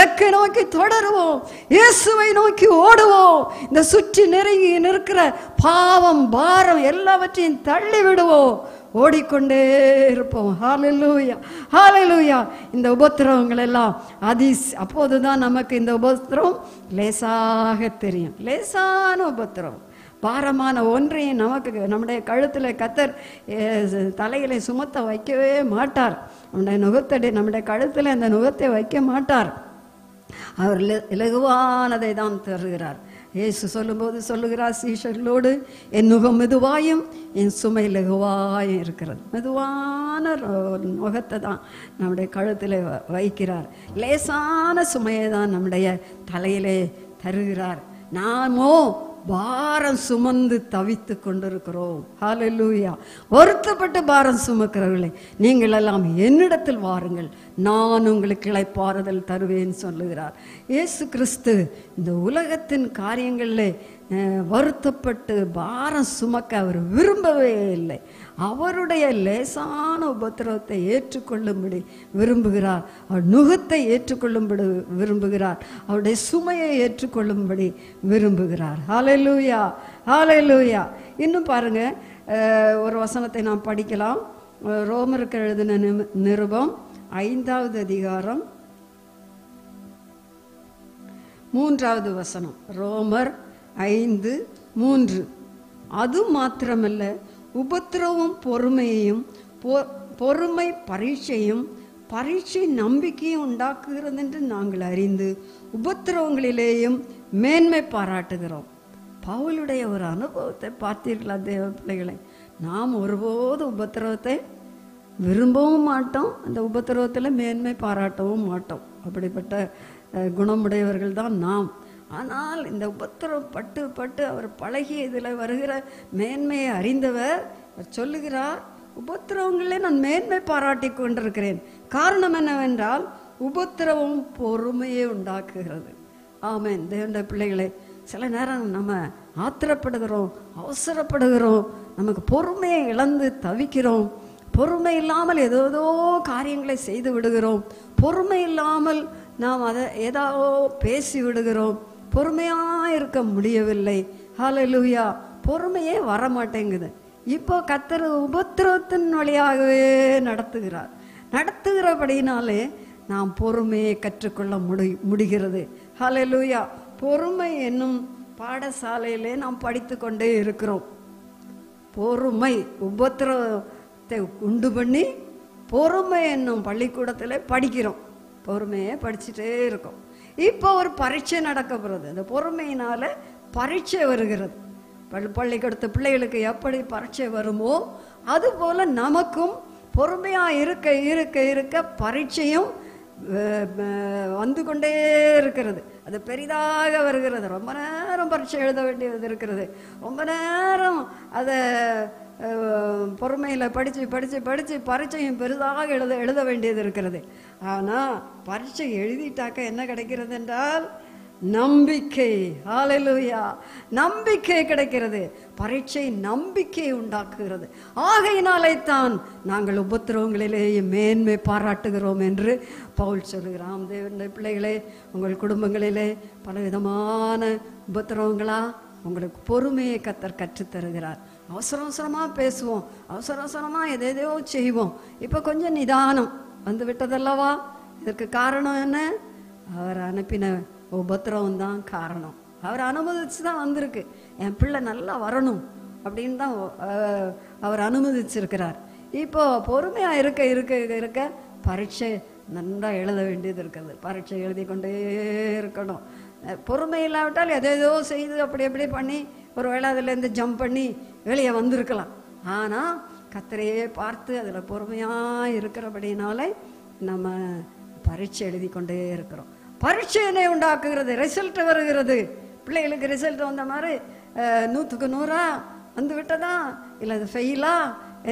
லக்கை நோக்கி தொடருவோம், இயேசுவை நோக்கி ஓடுவோம். இந்த சுற்றி நெருங்கி நிற்கிற பாவம் பாரம் எல்லாவற்றையும் தள்ளி விடுவோம், ஓடிக்கொண்டே இருப்போம். ஹல்லேலூயா! ஹல்லேலூயா! இந்த உபத்திரவங்கள் எல்லாம் அப்போது தான் நமக்கு இந்த உபத்திரவம் லேசாக தெரியும். லேசான உபத்திரவம், பாரமான ஒன்றையும் நமக்கு நம்முடைய கழுத்தில் கர்த்தர் தலையிலே சுமத்த வைக்கவே மாட்டார். நம்முடைய நம்முடைய கழுத்தில் அந்த நுகத்தை வைக்க மாட்டார். அவர் இலகுவானதை தான் தருகிறார். இயேசு சொல்லும்போது சொல்லுகிறார் சீஷர்களோடு, என் நுகம் மெதுவாயும் என் சுமை லகுவாயும் இருக்கிறது. மெதுவான நுகத்தை தான் நம்முடைய கழுத்தில் வைக்கிறார். லேசான சுமையை தான் நம்முடைய தலையிலே தருகிறார். நாமோ பாரம் சுமந்து தவித்து கொண்டிருக்கிறோம். ஹல்லேலூயா! வருத்தப்பட்டு பாரம் சுமக்கிறவர்களே, நீங்கள் எல்லாம் என்னிடத்தில் வாருங்கள், நான் உங்களுக்கு இளைப்பாறுதல் தருவேன்னு சொல்லுகிறார். இயேசு கிறிஸ்து இந்த உலகத்தின் காரியங்களிலே வருத்தப்பட்டு பாரம் சுமக்க அவர் விரும்பவே இல்லை. அவருடைய லேசான உபத்திரவத்தை ஏற்றுக்கொள்ளும்படி விரும்புகிறார். அவர் நுகத்தை ஏற்றுக்கொள்ளும்படி விரும்புகிறார். அவருடைய சுமையை ஏற்றுக்கொள்ளும்படி விரும்புகிறார். ஹல்லேலூயா, ஹல்லேலூயா. இன்னும் பாருங்கள், ஒரு வசனத்தை நாம் படிக்கலாம். ரோமருக்கு எழுதின நிருபம் 5ஆம் அதிகாரம் 3ஆவது வசனம். ரோமர் 5:3. அது மாத்திரமல்ல, உபத்திரவும் பொறுமையையும், பொறுமை பரீட்சையும், பரீட்சை நம்பிக்கையும் உண்டாக்குகிறது என்று நாங்கள் அறிந்து உபத்திரவங்களிலேயும் மேன்மை பாராட்டுகிறோம். பவுலுடைய ஒரு அனுபவத்தை பார்த்தீர்களா தேவ பிள்ளைகளை? நாம் ஒருபோது உபத்திரவத்தை விரும்பவும் மாட்டோம், அந்த உபத்திரவத்தில் மேன்மை பாராட்டவும் மாட்டோம். அப்படிப்பட்ட குணமுடையவர்கள் தான் நாம். ஆனால் இந்த உபத்திரம் பட்டு பட்டு அவர் பழகிய இதில் வருகிற மேன்மையை அறிந்தவர் சொல்லுகிறார், உபத்திரவங்களே நான் மேன்மை பாராட்டி கொண்டிருக்கிறேன். காரணம் என்னவென்றால் உபத்திரவம் பொறுமையை உண்டாக்குகிறது. ஆமேன். தேவனுடைய பிள்ளைகளே, சில நேரம் நம்ம ஆத்திரப்படுகிறோம், அவசரப்படுகிறோம், நமக்கு பொறுமையை இழந்து தவிக்கிறோம். பொறுமை இல்லாமல் ஏதோ காரியங்களை செய்து விடுகிறோம். பொறுமை இல்லாமல் நாம் அதை ஏதாவது பேசி விடுகிறோம். பொறுமையாக இருக்க முடியவில்லை. ஹல்லேலூயா. பொறுமையே வரமாட்டேங்குது. இப்போ கர்த்தர் உபத்திரவத்தின் வழியாகவே நடத்துகிறபடினாலே நாம் பொறுமையை கற்றுக்கொள்ள முடிகிறது. ஹல்லேலூயா. பொறுமை என்னும் பாடசாலையிலே நாம் படித்து கொண்டே இருக்கிறோம். பொறுமை உபத்திரவத்தை உண்டு பண்ணி பொறுமை என்னும் பள்ளிக்கூடத்தில் படிக்கிறோம். பொறுமையை படிச்சுட்டே இருக்கும். இப்போ ஒரு பரீட்சை நடக்க போகிறது. இந்த பொறுமையினால் பரீட்சை வருகிறது. பள்ளிக்கூடத்து பிள்ளைகளுக்கு எப்படி பரீட்சை வருமோ அதுபோல் நமக்கும் பொறுமையாக இருக்க இருக்க இருக்க பரீட்சையும் வந்து கொண்டே இருக்கிறது. அது பெரிதாக வருகிறது. ரொம்ப நேரம் பரீட்சை எழுத வேண்டியது இருக்கிறது. ரொம்ப நேரம் அதை பொறுமையில் படித்து படித்து படித்து பரீட்சையும் பெரிதாக எழுத வேண்டியது இருக்கிறது. ஆனால் பரீட்சை எழுதிட்டாக்க என்ன கிடைக்கிறது என்றால் நம்பிக்கை. ஹல்லேலூயா, நம்பிக்கை கிடைக்கிறது. பரீட்சை நம்பிக்கை உண்டாக்குகிறது. ஆகையினாலே தான் நாங்கள் உபத்திரவங்களிலேயே மேன்மை பாராட்டுகிறோம் என்று பவுல் சொல்கிறான். தேவனுடைய பிள்ளைகளே, உங்கள் குடும்பங்களிலே பலவிதமான உபத்திரவங்களா உங்களுக்கு பொறுமையை கர்த்தர் கற்றுத்தருகிறார். அவசரமாக பேசுவோம், அவசரமாக எதையோ செய்வோம். இப்போ கொஞ்சம் நிதானம் வந்து விட்டதல்லவா? இதற்கு காரணம் என்ன? அவர் அனுப்பின உபத்திரவம் தான் காரணம். அவர் அனுமதிச்சு தான் வந்திருக்கு. என் பிள்ளை நல்லா வரணும் அப்படின்னு தான் அவர் அனுமதிச்சிருக்கிறார். இப்போ பொறுமையாக இருக்க இருக்க இருக்க பரீட்சை நன்றா எழுத வேண்டியது இருக்கிறது. பரீட்சை எழுதி கொண்டே இருக்கணும். பொறுமை இல்லாவிட்டால் எதோ செய்து அப்படி எப்படி பண்ணி ஒரு வேளை அதுலேருந்து ஜம்ப் பண்ணி வெளியே வந்திருக்கலாம். ஆனால் கர்த்தரையே பார்த்து அதில் பொறுமையாக இருக்கிறபடினாலே நம்ம பரீட்சை எழுதி கொண்டே இருக்கிறோம். பரீட்சையினை உண்டாக்குகிறது. ரிசல்ட் வருகிறது. பிள்ளைகளுக்கு ரிசல்ட் வந்த மாதிரி 100க்கு 100 வந்து விட்டதா இல்லை அது ஃபெயிலா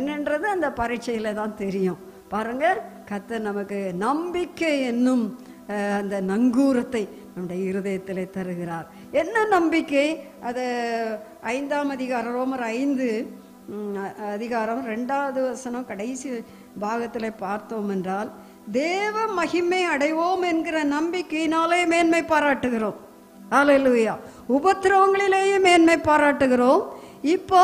என்னன்றது அந்த பரீட்சையில் தான் தெரியும். பாருங்கள், கர்த்தர் நமக்கு நம்பிக்கை என்னும் அந்த நங்கூரத்தை நம்முடைய இருதயத்திலே தருகிறார். என்ன நம்பிக்கை? அது 5ஆம் அதிகாரம் ரோமர் 5:2 கடைசி பாகத்தில் பார்த்தோம் என்றால் தேவ மகிமை அடைவோம் என்கிற நம்பிக்கையினாலே மேன்மை பாராட்டுகிறோம். ஹல்லேலூயா. உபத்திரவங்களிலேயே மேன்மை பாராட்டுகிறோம். இப்போ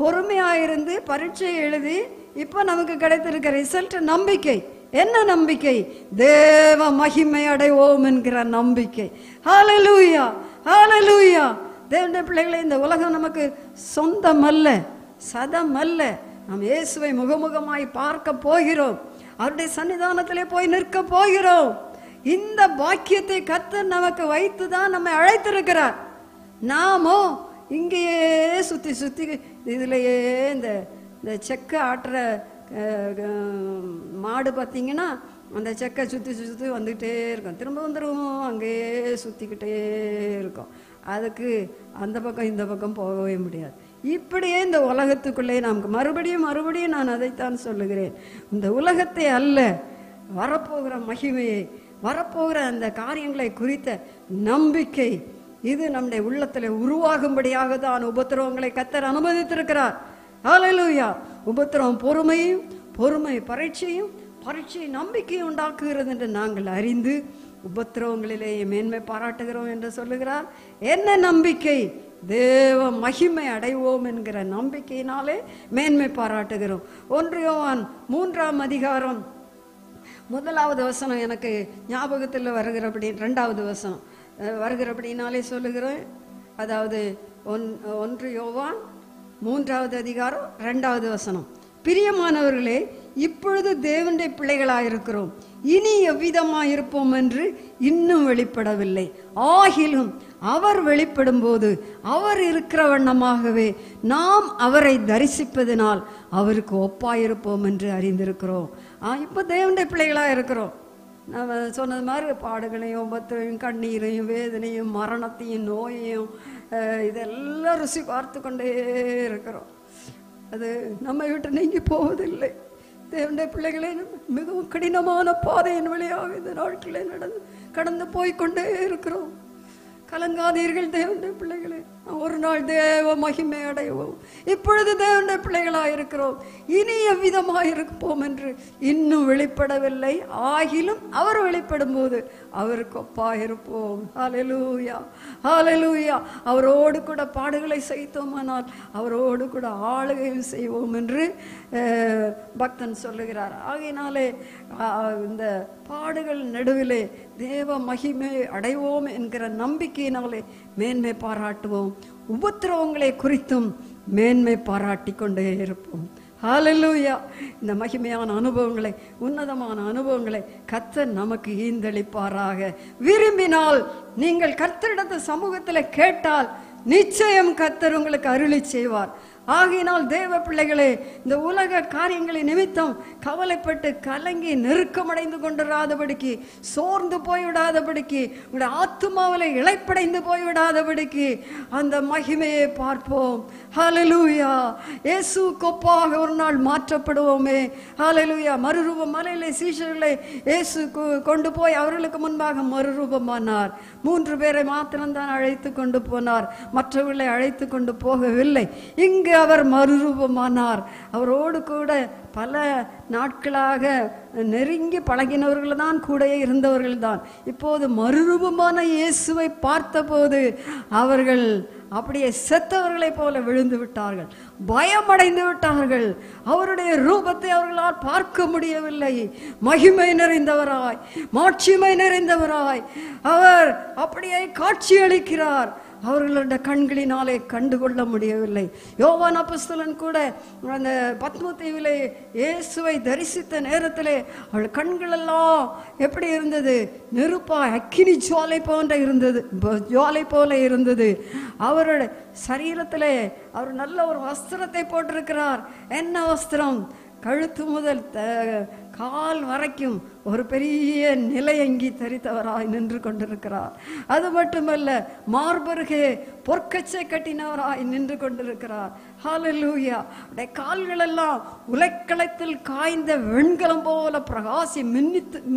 பொறுமையாயிருந்து பரீட்சை எழுதி இப்போ நமக்கு கிடைத்திருக்க ரிசல்ட் நம்பிக்கை. என்ன நம்பிக்கை? தேவ மகிமை அடைவோம் என்கிற நம்பிக்கை. ஹல்லேலூயா, ஹல்லேலூயா. தேவனுடைய பிள்ளைகளே, இந்த உலகம் நமக்கு சொந்தமல்ல, சதமல்ல. நாம் இயேசுவை முகமுகமாய் பார்க்க போகிறோம். அவருடைய சன்னிதானத்திலே போய் நிற்க போகிறோம். இந்த பாக்கியத்தை கர்த்தர் நமக்கு வைத்து தான் நம்மை அழைத்திருக்கிறார். நாமோ இங்கேயே சுற்றி சுற்றி இதிலேயே இந்த செக்க ஆட்டுற மாடு பார்த்தீங்கன்னா அந்த செக்கை சுற்றி சுற்றி வந்துக்கிட்டே இருக்கும். திரும்பவும் அங்கேயே சுற்றிக்கிட்டே இருக்கும். அதுக்கு அந்த பக்கம் இந்த பக்கம் போகவே முடியாது. இப்படியே இந்த உலகத்துக்குள்ளே நமக்கு மறுபடியும் நான் அதைத்தான் சொல்லுகிறேன். இந்த உலகத்தை அல்ல, வரப்போகிற மகிமையை, வரப்போகிற அந்த காரியங்களை குறித்த நம்பிக்கை இது நம்முடைய உள்ளத்தில் உருவாகும்படியாக தான் உபத்திரவங்களை கர்த்தர் அனுமதித்திருக்கிறார். ஹல்லேலூயா! உபத்திரவம் பொறுமையும், பொறுமை பரீட்சையும், பரீட்சை நம்பிக்கையும் உண்டாக்குகிறது என்று நாங்கள் அறிந்து உபத்திரவங்களிலேயே மேன்மை பாராட்டுகிறோம் என்று சொல்லுகிறார். என்ன நம்பிக்கை? தேவ மகிமை அடைவோம் என்கிற நம்பிக்கையினாலே மேன்மை பாராட்டுகிறோம். 1 யோவான் 3ஆம் அதிகாரம் 1வது வசனம் எனக்கு ஞாபகத்தில் வருகிறபடி 2வது வசனம் வருகிறபடினாலே சொல்லுகிறேன். அதாவது 1 யோவான் 3ஆவது அதிகாரம் 2வது வசனம், பிரியமானவர்களே, இப்பொழுது தேவனுடைய பிள்ளைகளாயிருக்கிறோம், இனி எவ்விதமாயிருப்போம் என்று இன்னும் வெளிப்படவில்லை. ஆகிலும் அவர் வெளிப்படும் போது அவர் இருக்கிற வண்ணமாகவே நாம் அவரை தரிசிப்பதினால் அவருக்கு ஒப்பாயிருப்போம் என்று அறிந்திருக்கிறோம். இப்போ தேவனுடைய பிள்ளைகளாக இருக்கிறோம். நம்ம சொன்னது மாதிரி பாடுகளையும், உபத்திரவையும், கண்ணீரையும், வேதனையும், மரணத்தையும், நோயையும் இதெல்லாம் ருசி பார்த்து கொண்டே இருக்கிறோம். அது நம்ம விட்டு நீங்கி போவதில்லை. தேவனுடைய பிள்ளைகளே, மிகவும் கடினமான பாதையின் வழியாக இந்த நாட்களே கடந்து போய்கொண்டே இருக்கிறோம். கலங்காதீர்கள் தேவனுடைய பிள்ளைகளே, ஒரு நாள் தேவ மகிமை அடைவோம். இப்பொழுது தேவனுடைய பிள்ளைகளாக இருக்கிறோம், இனி எவ்விதமாக இருப்போம் என்று இன்னும் வெளிப்படவில்லை. ஆகிலும் அவர் வெளிப்படும் போது அவருக்கு ஒப்பாக இருப்போம். ஹல்லேலூயா, ஹல்லேலூயா! அவரோடு கூட பாடுகளை செய்தோமானால் அவரோடு கூட ஆளுகையும் செய்வோம் என்று பக்தன் சொல்லுகிறார். ஆகையினாலே இந்த பாடுகள் நடுவிலே தேவ மகிமை அடைவோம் என்கிற நம்பிக்கையினாலே மேன்மை பாராட்டுவோம். உபத்திரவங்களை குறித்தும் மேன்மை பாராட்டி கொண்டே இருப்போம். ஹல்லேலூயா! இந்த மகிமையான அனுபவங்களை, உன்னதமான அனுபவங்களை கர்த்தர் நமக்கு ஈந்தளிப்பாராக. விரும்பினால் நீங்கள் கர்த்தரிடத்து சமூகத்தில் கேட்டால் நிச்சயம் கர்த்தர் உங்களுக்கு அருளி செய்வார். ஆகையினால் தேவ பிள்ளைகளே, இந்த உலக காரியங்களின் நிமித்தம் கவலைப்பட்டு கலங்கி நெருக்கமடைந்து கொண்டிராதபடிக்கு, சோர்ந்து போய்விடாதபடிக்கு, உங்களுடைய ஆத்துமாவில் இழைப்படைந்து போய்விடாதபடிக்கு அந்த மகிமையை பார்ப்போம். ஹல்லேலூயா! இயேசு கொப்பாக ஒரு நாள் மாற்றப்படுவோமே. ஹல்லேலூயா! மறுரூப மலையிலே சீஷர்களை இயேசு கொண்டு போய் அவர்களுக்கு முன்பாக மறுரூபமானார். 3 பேரை மாத்திரம்தான் அழைத்து கொண்டு போனார், மற்றவர்களை அழைத்து கொண்டு போகவில்லை. இங்கு அவர் மறுரூபமானார். அவரோடு கூட பல நாட்களாக நெருங்கி பழகினவர்கள் தான், கூட இருந்தவர்கள் தான். இப்போது மறுரூபமான இயேசுவை பார்த்தபோது அவர்கள் அப்படியே செத்தவர்களை போல விழுந்து விட்டார்கள், பயமடைந்து விட்டார்கள். அவருடைய ரூபத்தை அவர்களால் பார்க்க முடியவில்லை. மகிமை நிறைந்தவராய், மாட்சிமை நிறைந்தவராய் அவர் அப்படியே காட்சியளிக்கிறார். அவர்களுடைய கண்களினாலே கண்டுகொள்ள முடியவில்லை. யோவான் அப்போஸ்தலன் கூட அந்த பத்மோத்தேவிலே இயேசுவை தரிசித்த நேரத்திலே அவள் கண்களெல்லாம் எப்படி இருந்தது? நெருப்பாய், அக்கினி ஜுவாலை போன்ற இருந்தது, ஜுவாலை போல இருந்தது. அவருடைய சரீரத்திலே அவர் நல்ல ஒரு வஸ்திரத்தை போட்டிருக்கிறார். என்ன வஸ்திரம்? கழுத்து முதல் கால் வரைக்கும் ஒரு பெரிய நிலையங்கி தரித்தவராய் நின்று கொண்டிருக்கிறார். அது மட்டுமல்ல, மார்பருகே பொற்கச்சை கட்டினவராய் நின்று கொண்டிருக்கிறார். ஹல்லேலூயா! அவருடைய கால்களெல்லாம் உலைக்களத்தில் காய்ந்த வெண்கலம் போல பிரகாசி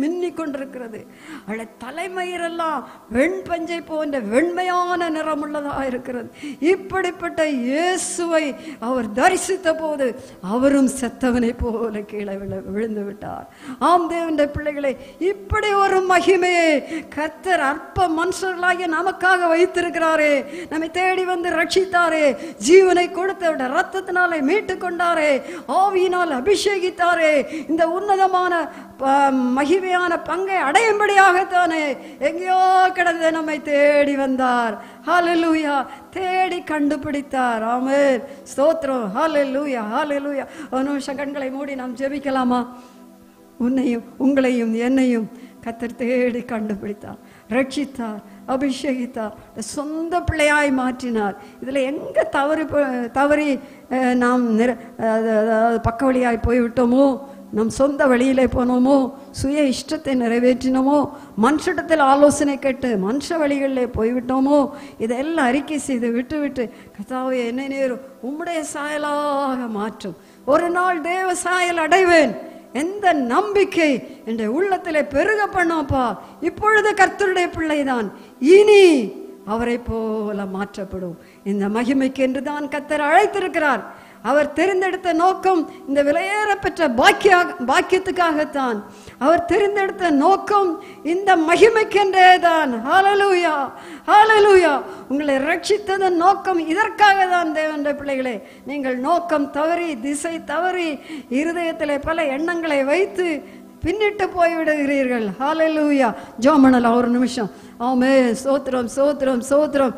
மின்னி கொண்டிருக்கிறது. அவருடைய தலைமயிரெல்லாம் வெண்பஞ்சை போன்ற வெண்மையான நிறமுள்ளதாக இருக்கிறது. இப்படிப்பட்ட இயேசுவை அவர் தரிசித்த போது அவரும் செத்தவனை போல கீழே விழுந்து விட்டார். ஆம் தேவனுடைய பிள்ளைகளை, இப்படி ஒரு மகிமையை கர்த்தர் அற்ப மனுஷர்களாகிய நமக்காக வைத்திருக்கிறாரே. நம்மை தேடி வந்து ரட்சித்தாரே, ஜீவனை கொடுத்து ரத்தத்தினாலே மீட்டுக் கொண்டாரே, ஆவியினால் அபிஷேகித்தாரே. இந்த உன்னதமான மகிமையான பங்கை அடையும்படியாகத்தானே எங்கேயோ கிடந்த நம்மை தேடி வந்தார். ஹல்லேலூயா! தேடி கண்டுபிடித்தார். ஆமென், ஸ்தோத்திரம். ஹல்லேலூயா, ஹல்லேலூயா! ஒரு நிமிஷம் கண்களை மூடி நாம் ஜெபிக்கலாமா? உன்னையும் உங்களையும் என்னையும் கர்த்தர் தேடி கண்டுபிடித்தார், ரட்சித்தார், அபிஷேகித்தார், சொந்த பிள்ளையாய் மாற்றினார். இதில் எங்கே தவறி நாம் பக்க வழியாய் போய்விட்டோமோ, நம் சொந்த வழியிலே போனோமோ, சுய இஷ்டத்தை நிறைவேற்றினோமோ, மனுஷிடத்தில் ஆலோசனை கேட்டு மனுஷ வழிகளிலே போய்விட்டோமோ, இதெல்லாம் அறிக்கை செய்து விட்டுவிட்டு கர்த்தாவே என்னை நீர் உம்முடைய சாயலாக மாற்றும், ஒரு நாள் தேவ சாயல் அடைவேன் எந்த நம்பிக்கை என்ற உள்ளத்திலே பெருக பண்ணாப்பா. இப்பொழுது கர்த்தருடைய பிள்ளைதான் இனி அவரை போல மாற்றப்படும். இந்த மகிமைக்கு என்று தான் கர்த்தர் அழைத்திருக்கிறார். அவர் தெரிந்தெடுத்த நோக்கம் இந்த விலையேற பெற்ற பாக்கியத்துக்காகத்தான். அவர் தெரிந்தெடுத்த நோக்கம் இந்த மகிமைக்கென்றே தான். ஹல்லேலூயா, ஹல்லேலூயா. உங்களை ரட்சித்ததன் நோக்கம் இதற்காக தான். தேவனுடைய பிள்ளைகளே, நீங்கள் நோக்கம் தவறி திசை தவறி இருதயத்திலே பல எண்ணங்களை வைத்து பின்னிட்டு போய்விடுகிறீர்கள். ஹல்லேலூயா. ஜோமனலா ஒரு நிமிஷம். ஆமே. சோத்திரம் சோத்திரம் சோத்திரம்.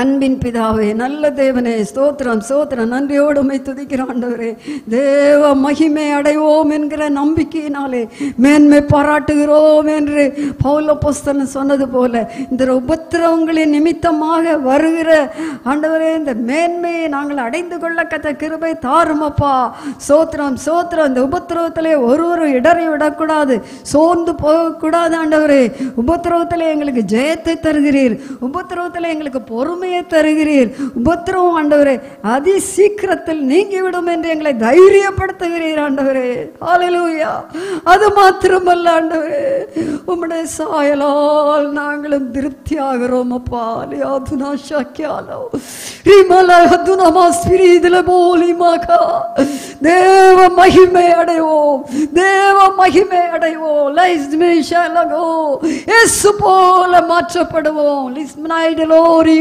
அன்பின் பிதாவே, நல்ல தேவனே, ஸ்தோத்திரம் ஸ்தோத்திரம். நன்றியோடு உம்மை துதிக்கிறோம் ஆண்டவரே. தேவ மகிமை அடைவோம் என்கிற நம்பிக்கையினாலே மேன்மை பாராட்டுகிறோம் என்று பவுல் அப்போஸ்தலன் சொன்னது போல, இந்த உபத்திரவங்களின் நிமித்தமாக வருகிற ஆண்டவரே இந்த மேன்மையை நாங்கள் அடைந்து கொள்ள கத்த கிருபை தாருமப்பா. ஸ்தோத்திரம் ஸ்தோத்திரம். இந்த உபத்திரவத்திலே ஒரு இடரை விடக்கூடாது, சோர்ந்து போகக்கூடாது ஆண்டவரே. உபத்திரவத்திலே எங்களுக்கு ஜெயத்தை தருகிறீர், உபத்திரவத்திலே எங்களுக்கு பொறுமையை தருகிறீர். உபத்திரவம் ஆண்டவரே அதி சீக்கிரத்தில் நீங்கிவிடும் என்று எங்களை தைரியப்படுத்துகிறீர் ஆண்டவரே. ஹல்லேலூயா. அது மாத்திரமல்ல ஆண்டவரே, உம்முடைய சாயலால் நாங்களும் திருப்தி ஆகிறோம் அப்பா. லியாதுனா ஷக்கியாலோ ரிமலஹதுனமா ஸ்பிரிதிலபோலிமாகா. தேவ மகிமை அடைவோம், தேவ மகிமை அடைவோம். லைஸ்மே ஷலகோ இயேசு போல மாற்றப்படுவோம். லிஸ்மனைடலோரி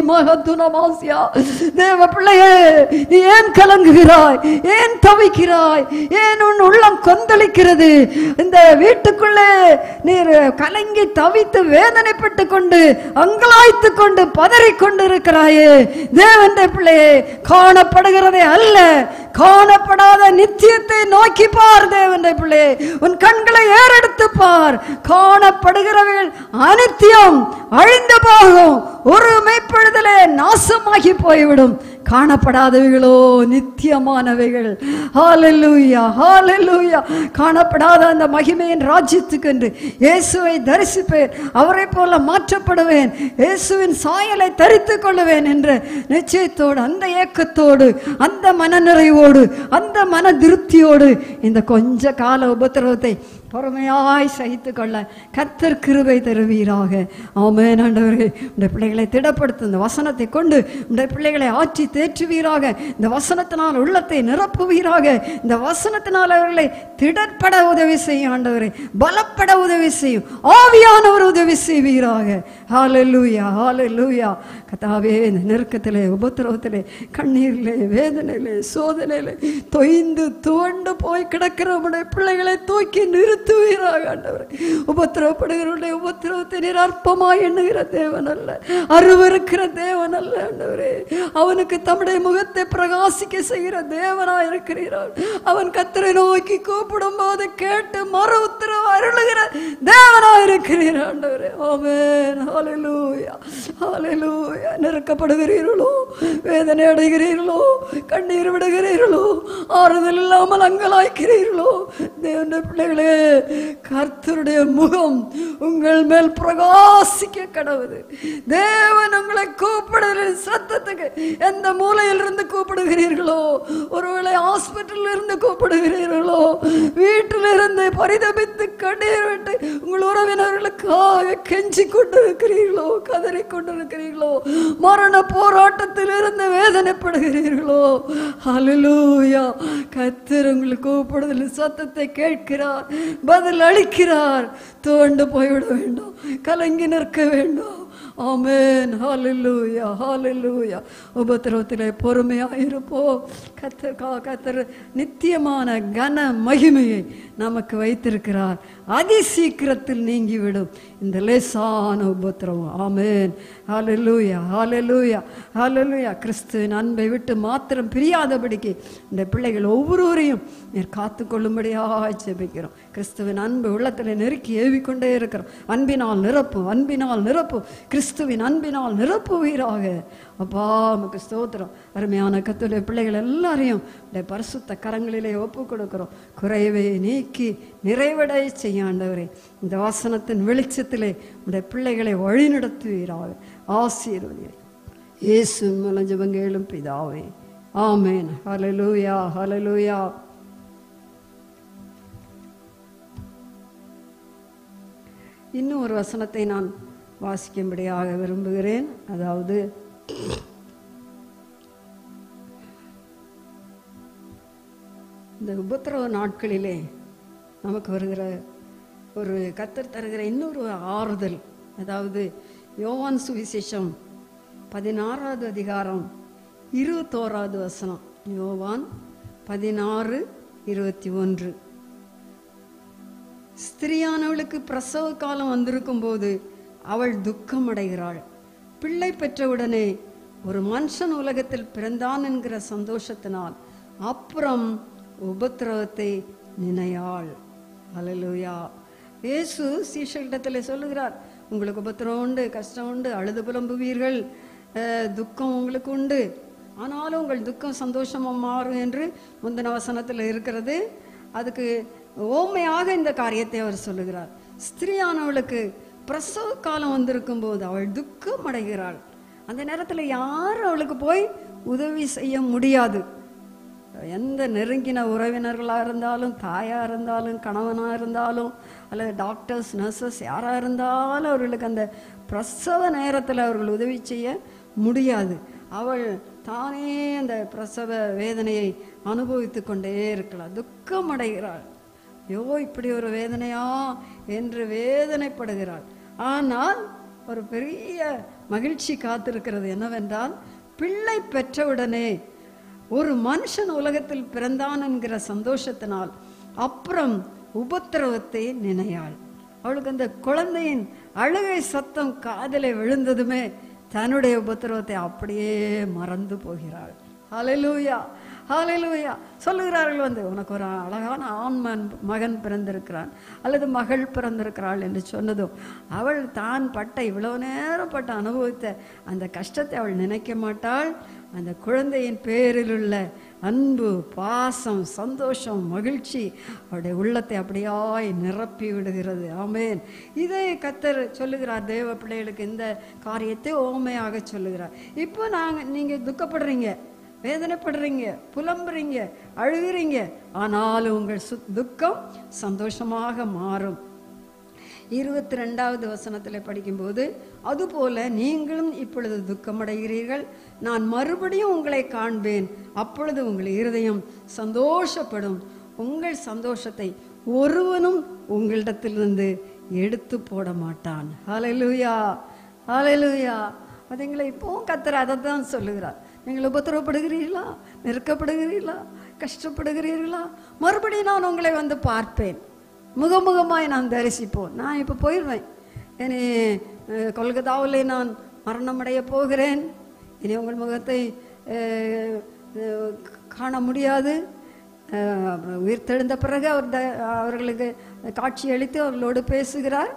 தேவ பிள்ளையே, நீ ஏன் கலங்குகிறாய், ஏன் தவிக்கிறாய், ஏன் உன் உள்ளம் கொந்தளிக்கிறது? இந்த வீட்டுக்குள்ளே நீர் கலங்கி தவித்து வேதனைப்பட்டு கொண்டு அங்கலாய்த்து கொண்டு பதறிக்கொண்டு இருக்கிறாயே. தேவன் பிள்ளையே, காணப்படுகிறதே அல்ல, காணப்படாத நித்தியத்தை நோக்கி பார். தேவன் பிள்ளையே, உன் கண்களை ஏறெடுத்து பார். காணப்படுகிறவர்கள் அநித்தியம், அழிந்து போகும், ஒரு மைப்படுதலே நாசமாகி போய்விடும். காணப்படாதவைகளோ நித்தியமானவைகள். ஹல்லேலூயா, ஹல்லேலூயா. காணப்படாத அந்த மகிமையின் ராஜ்யத்துக்கு என்று இயேசுவை தரிசிப்பேன், அவரை போல மாற்றப்படுவேன், இயேசுவின் சாயலை தரித்து கொள்ளுவேன் என்ற நிச்சயத்தோடு, அந்த ஏக்கத்தோடு, அந்த மனநிறைவோடு, அந்த மன திருப்தியோடு இந்த கொஞ்ச கால உபத்திரவத்தை பொறுமையாய் சகித்து கொள்ள கர்த்தர் கிருபை தருவீராக. ஆமென். ஆண்டவரே, இந்த பிள்ளைகளை திடப்படுத்தும் இந்த வசனத்தை கொண்டு இந்த பிள்ளைகளை ஆற்றி தேற்றுவீராக. இந்த வசனத்தினால் உள்ளத்தை நிரப்புவீராக. இந்த வசனத்தினால் அவர்களை திடற்பட உதவி செய்யும் ஆண்டவரே, பலப்பட உதவி செய்யும் ஆவியானவர் உதவி செய்வீராக. ஹல்லேலூயா, ஹல்லேலூயா. கர்த்தாவே, இந்த நெருக்கத்திலே உபத்திரவத்திலே கண்ணீரிலே வேதனையிலே சோதனையிலே தொய்ந்து துவண்டு போய் கிடக்கிற உடைய பிள்ளைகளை தூக்கி நிறுத்த உபத்திரப்படுகிறவருடைய உபத்திரவத்தை நீர் அற்பமாய் எண்ணுகிற தேவன் அல்ல, அருவருக்கிற தேவன் அல்ல ஆண்டவரே. அவனுக்கு தம்முடைய முகத்தை பிரகாசிக்க செய்கிற தேவனாய் இருக்கிறார். அவன் கர்த்தரை நோக்கி கூப்பிடும் போது கேட்டு மறு உத்தரவு அருளுகிற தேவனாய் இருக்கிறார் ஆண்டவரே. ஆமென். ஹல்லேலூயா, ஹல்லேலூயா. நெருக்கப்படுகிறீர்களோ, வேதனை அடைகிறீர்களோ, கண்ணீர் விடுகிறீர்களோ, ஆறுதல் இல்லாமல் அங்கலாய்க்கிறீர்களோ, தேவனுடைய பிள்ளைகளே, கர்த்தருடைய முகம் உங்கள் மேல் பிரகாசிக்க கடவுது. தேவன் உங்களை கூப்பிடுகிற சத்தத்துக்கு எந்த மூலையிலிருந்து கூப்பிடுகிறீர்களோ, ஒருவேளை ஹாஸ்பிட்டலில் இருந்து கூப்பிடுகிறீர்களோ, வீட்டிலிருந்து பரிதபித்து கண்ணீர் விட்டு உங்கள் உறவினர்களுக்காக கெஞ்சி கொண்டிருக்கிறீர்களோ, கதறி கொண்டிருக்கிறீர்களோ, மரண போராட்டத்திலிருந்து வேதனைப்படுகிறீர்களோ, ஹல்லேலூயா, கர்த்தர் உங்களுக்கு கூப்பிடுகிற சத்தத்தை கேட்கிறார், பதில் அளிக்கிறார். தோண்டு போய்விட வேண்டும், கலங்கி நிற்க வேண்டும். ஆமென். ஹல்லேலூயா, ஹல்லேலூயா. உபத்திரவத்திலே பொறுமையாயிருப்போம். கர்த்தர் நித்தியமான கன மகிமையை நமக்கு வைத்திருக்கிறார். அதி சீக்கிரத்தில் நீங்கிவிடும் இந்த லேசான உபத்திரவம். ஆமென். ஹல்லேலூயா, ஹல்லேலூயா, ஹல்லேலூயா. கிறிஸ்துவின் அன்பை விட்டு மாத்திரம் பிரியாதபடிக்கு இந்த பிள்ளைகள் ஒவ்வொருவரையும் நீர் காத்து கொள்ளும்படியாக ஜெபிக்கிறோம். கிறிஸ்துவின் அன்பு உள்ளத்தில் நெருக்கி ஏவிக்கொண்டே இருக்கிறோம். அன்பினால் நிரப்பும், அன்பினால் நிரப்பும், கிறிஸ்துவின் அன்பினால் நிரப்புவீராக அப்பா. நமக்கு ஸ்தோத்திரம். அருமையான கர்த்தருடைய பிள்ளைகள் எல்லாரையும் இந்த பரிசுத்த கரங்களிலே ஒப்பு கொடுக்கிறோம். குறைவை நீக்கி நிறைவடை செய்ய ஆண்டவரே, இந்த வாசனத்தின் வெளிச்சத்திலே உடைய பிள்ளைகளை வழிநடத்துவீராக, ஆசீர்வதியை. இயேசு மலஞ்சவங்கேலும் பிதாவே. ஆமென். ஹல்லேலூயா, ஹல்லேலூயா. இன்னும் ஒரு வசனத்தை நான் வாசிக்கும்படியாக விரும்புகிறேன். அதாவது இந்த உபத்திரவ நாட்களிலே நமக்கு வருகிற ஒரு கர்த்தர் தருகிற இன்னொரு ஆறுதல். அதாவது யோவான் சுவிசேஷம் 16வது அதிகாரம் 21வது வசனம். யோவான் 16:21. ஸ்திரியானவளுக்கு பிரசவ காலம் வந்திருக்கும் போது அவள் துக்கம் அடைகிறாள். பிள்ளை பெற்றவுடனே ஒரு மனுஷன் உலகத்தில் பிறந்தான் என்கிற சந்தோஷத்தினால் அப்புறம் உபத்திரவத்தை நினையாள். அல்லேலூயா. இயேசு சீஷரிடத்தில் சொல்லுகிறார், உங்களுக்கு உபத்திரவம் உண்டு, கஷ்டம் உண்டு, அழுது புலம்புவீர்கள், துக்கம் உங்களுக்கு உண்டு, ஆனாலும் உங்கள் துக்கம் சந்தோஷமாக மாறும் என்று முந்தின வசனத்தில் இருக்கிறது. அதுக்கு ஓமையாக இந்த காரியத்தை அவர் சொல்லுகிறார். ஸ்திரியானவளுக்கு பிரசவ காலம் வந்திருக்கும் போது அவள் துக்கம் அடைகிறாள். அந்த நேரத்தில் யாரும் அவளுக்கு போய் உதவி செய்ய முடியாது. எந்த நெருங்கின உறவினர்களாக இருந்தாலும், தாயாக இருந்தாலும், கணவனாக இருந்தாலும், அல்லது டாக்டர்ஸ், நர்சஸ் யாராக இருந்தாலும் அவர்களுக்கு அந்த பிரசவ நேரத்தில் அவர்கள் உதவி செய்ய முடியாது. அவள் தானே அந்த பிரசவ வேதனையை அனுபவித்து கொண்டே இருக்கிறாள், துக்கம் அடைகிறாள். ஐயோ, இப்படி ஒரு வேதனையா என்று வேதனைப்படுகிறாள். ஆனால் ஒரு பெரிய மகிழ்ச்சி காத்திருக்கிறது. என்னவென்றால், பிள்ளை பெற்றவுடனே ஒரு மனுஷன் உலகத்தில் பிறந்தான் என்கிற சந்தோஷத்தினால் அப்புறம் உபத்திரவத்தை நினையாள். அவளுக்கு அந்த குழந்தையின் அழுகை சத்தம் காதிலே விழுந்ததுமே தன்னுடைய உபத்திரவத்தை அப்படியே மறந்து போகிறாள். ஹல்லேலூயா, ஹல்லேலூயா. சொல்லுகிறார்கள், வந்து உனக்கு ஒரு அழகான ஆண் மகன் பிறந்திருக்கிறான் அல்லது மகள் பிறந்திருக்கிறாள் என்று சொன்னதும் அவள் தான் பட்ட இவ்வளோ நேரம் பட்ட அனுபவித்த அந்த கஷ்டத்தை அவள் நினைக்க மாட்டாள். அந்த குழந்தையின் பேரிலுள்ள அன்பு, பாசம், சந்தோஷம், மகிழ்ச்சி அவருடைய உள்ளத்தை அப்படியாய் நிரப்பி விடுகிறது. ஆமேன். இதை கர்த்தர் சொல்லுகிறார், தேவ பிள்ளைகளுக்கு இந்த காரியத்தை ஓமையாக சொல்லுகிறார். இப்போ நீங்கள் துக்கப்படுறீங்க, வேதனைப்படுறீங்க, புலம்புறீங்க, அழுகிறீங்க, ஆனாலும் உங்கள் துக்கம் சந்தோஷமாக மாறும். 22வது வசனத்தில் படிக்கும்போது, அதுபோல நீங்களும் இப்பொழுது துக்கமடைகிறீர்கள், நான் மறுபடியும் உங்களை காண்பேன், அப்பொழுது உங்கள் இருதயம் சந்தோஷப்படும், உங்கள் சந்தோஷத்தை ஒருவனும் உங்களிடத்திலிருந்து எடுத்து போட மாட்டான். ஹல்லேலூயா, ஹல்லேலூயா. அதுங்களை இப்போவும் கர்த்தர் அதை தான் சொல்லுகிறார். நீங்கள் உபத்திரவப்படுகிறீர்களா, நெருக்கப்படுகிறீர்களா, கஷ்டப்படுகிறீர்களா? மறுபடியும் நான் உங்களை வந்து பார்ப்பேன், முகமுகமாய் நான் தரிசிப்போம். நான் இப்போ போயிடுவேன், இனி கொல்கத்தாவில் நான் மரணமடைய போகிறேன், இனி உங்கள் முகத்தை காண முடியாது, உயிர்த்தெழுந்த பிறகு அவர்களுக்கு காட்சி அளித்து அவர்களோடு பேசுகிறார்.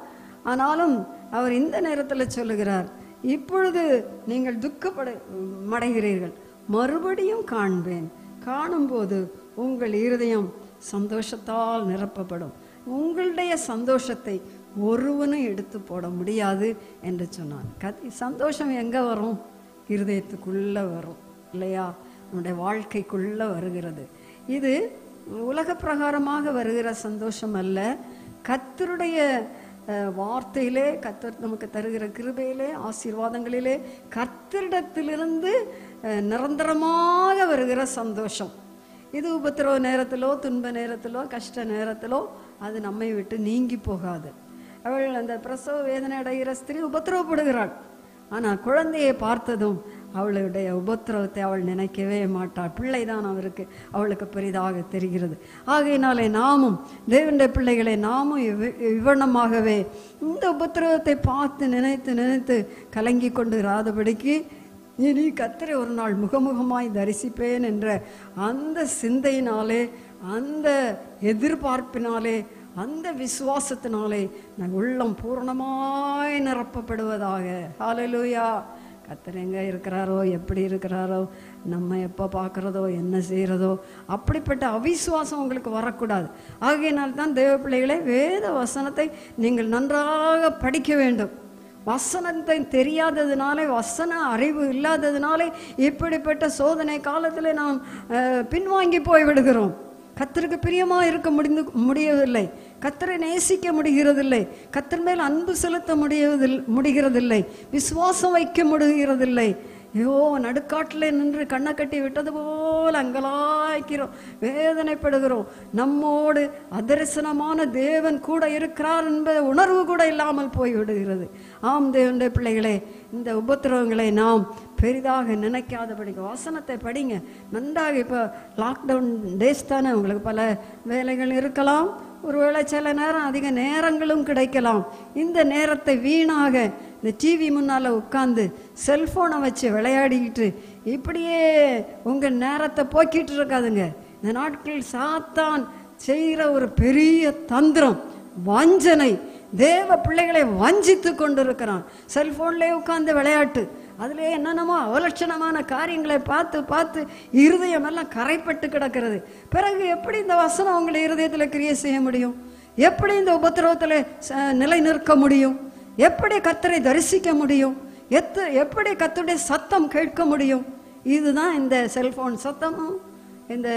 ஆனாலும் அவர் இந்த நேரத்தில் சொல்லுகிறார், இப்பொழுது நீங்கள் துக்கமடைகிறீர்கள், மறுபடியும் காண்பேன், காணும்போது உங்கள் இருதயம் சந்தோஷத்தால் நிரப்பப்படும், உங்களுடைய சந்தோஷத்தை ஒருவனும் எடுத்து போட முடியாது என்று சொன்னான். சந்தோஷம் எங்கே வரும்? இருதயத்துக்குள்ளே வரும், இல்லையா? நம்முடைய வாழ்க்கைக்குள்ளே வருகிறது. இது உலக பிரகாரமாக வருகிற சந்தோஷம் அல்ல. கர்த்தருடைய வார்த்தையிலே, கர்த்தர் நமக்கு தருகிற கிருபையிலே, ஆசீர்வாதங்களிலே, கர்த்தரிடத்திலிருந்து நிரந்தரமாக வருகிற சந்தோஷம். இது உபத்திரவ நேரத்திலோ, துன்ப நேரத்திலோ, கஷ்ட நேரத்திலோ அது நம்மை விட்டு நீங்கி போகாது. அவள் அந்த பிரசவ வேதனை அடைகிற ஸ்திரீ உபத்திரவப்படுகிறாள். ஆனால் குழந்தையை பார்த்ததும் அவளுடைய உபத்திரவத்தை அவள் நினைக்கவே மாட்டாள். பிள்ளைதான் அவருக்கு அவளுக்கு பெரிதாக தெரிகிறது. ஆகையினாலே நாமும் தேவனுடைய பிள்ளைகளை நாமும் இவ்வண்ணமாகவே இந்த உபத்திரவத்தை பார்த்து நினைத்து நினைத்து கலங்கி கொண்டு இராதபடிக்கு, இனி கர்த்தரை ஒரு நாள் முகமுகமாய் தரிசிப்பேன் என்ற அந்த சிந்தையினாலே, அந்த எதிர்பார்ப்பினாலே, அந்த விசுவாசத்தினாலே நான் உள்ளம் பூரணமாய் நிரப்பப்படுவதாக. ஹல்லேலூயா. கர்த்தர் எங்கே இருக்கிறாரோ, எப்படி இருக்கிறாரோ, நம்ம எப்போ பார்க்குறதோ, என்ன செய்கிறதோ, அப்படிப்பட்ட அவிசுவாசம் உங்களுக்கு வரக்கூடாது. ஆகையினால்தான் தேவ பிள்ளைகளே, வேத வசனத்தை நீங்கள் நன்றாக படிக்க வேண்டும். வசனத்தை தெரியாததுனாலே, வசன அறிவு இல்லாததுனாலே இப்படிப்பட்ட சோதனை காலத்தில் நாம் பின்வாங்கி போய் விடுகிறோம். கர்த்தருக்கு பிரியமாக இருக்க முடியவில்லை. கர்த்தரை நேசிக்க முடிகிறதில்லை, கர்த்தர் மேல் அன்பு செலுத்த முடிகிறதில்லை, விசுவாசம் வைக்க முடிகிறதில்லை. ஐயோ, நடுக்காட்டில் நின்று கண்ணை கட்டி விட்டது போல் அங்கலாய்க்கிறோம், வேதனைப்படுகிறோம். நம்மோடு அதரிசனமான தேவன் கூட இருக்கிறார் என்பது உணர்வு கூட இல்லாமல் போய்விடுகிறது. ஆம் தேவனுடைய பிள்ளைகளே, இந்த உபத்திரவங்களை நாம் பெரிதாக நினைக்காத படிக்க வசனத்தை படிங்க. நன்றாக இப்போ லாக்டவுன் டேஸ் தானே, உங்களுக்கு பல வேலைகள் இருக்கலாம், ஒருவேளை சில நேரம் அதிக நேரங்களும் கிடைக்கலாம். இந்த நேரத்தை வீணாக இந்த டிவி முன்னால் உட்காந்து செல்ஃபோனை வச்சு விளையாடிக்கிட்டு இப்படியே உங்கள் நேரத்தை போக்கிட்டு இருக்காதுங்க. இந்த நாட்கள் சாத்தான் செய்கிற ஒரு பெரிய தந்திரம் வஞ்சனை. தேவ பிள்ளைகளை வஞ்சித்து கொண்டு இருக்கிறான். செல்ஃபோன்லேயே உட்காந்து விளையாட்டு, அதிலே என்னென்னமோ அவலட்சணமான காரியங்களை பார்த்து பார்த்து இருதயமெல்லாம் கரைப்பட்டு கிடக்கிறது. பிறகு எப்படி இந்த வசனம் உங்களை இருதயத்தில் கிரியை செய்ய முடியும்? எப்படி இந்த உபத்திரவத்தில் நிலை நிற்க முடியும்? எப்படி கர்த்தரை தரிசிக்க முடியும்? எப்படி கர்த்தருடைய சத்தம் கேட்க முடியும்? இதுதான் இந்த செல்ஃபோன் சத்தமும், இந்த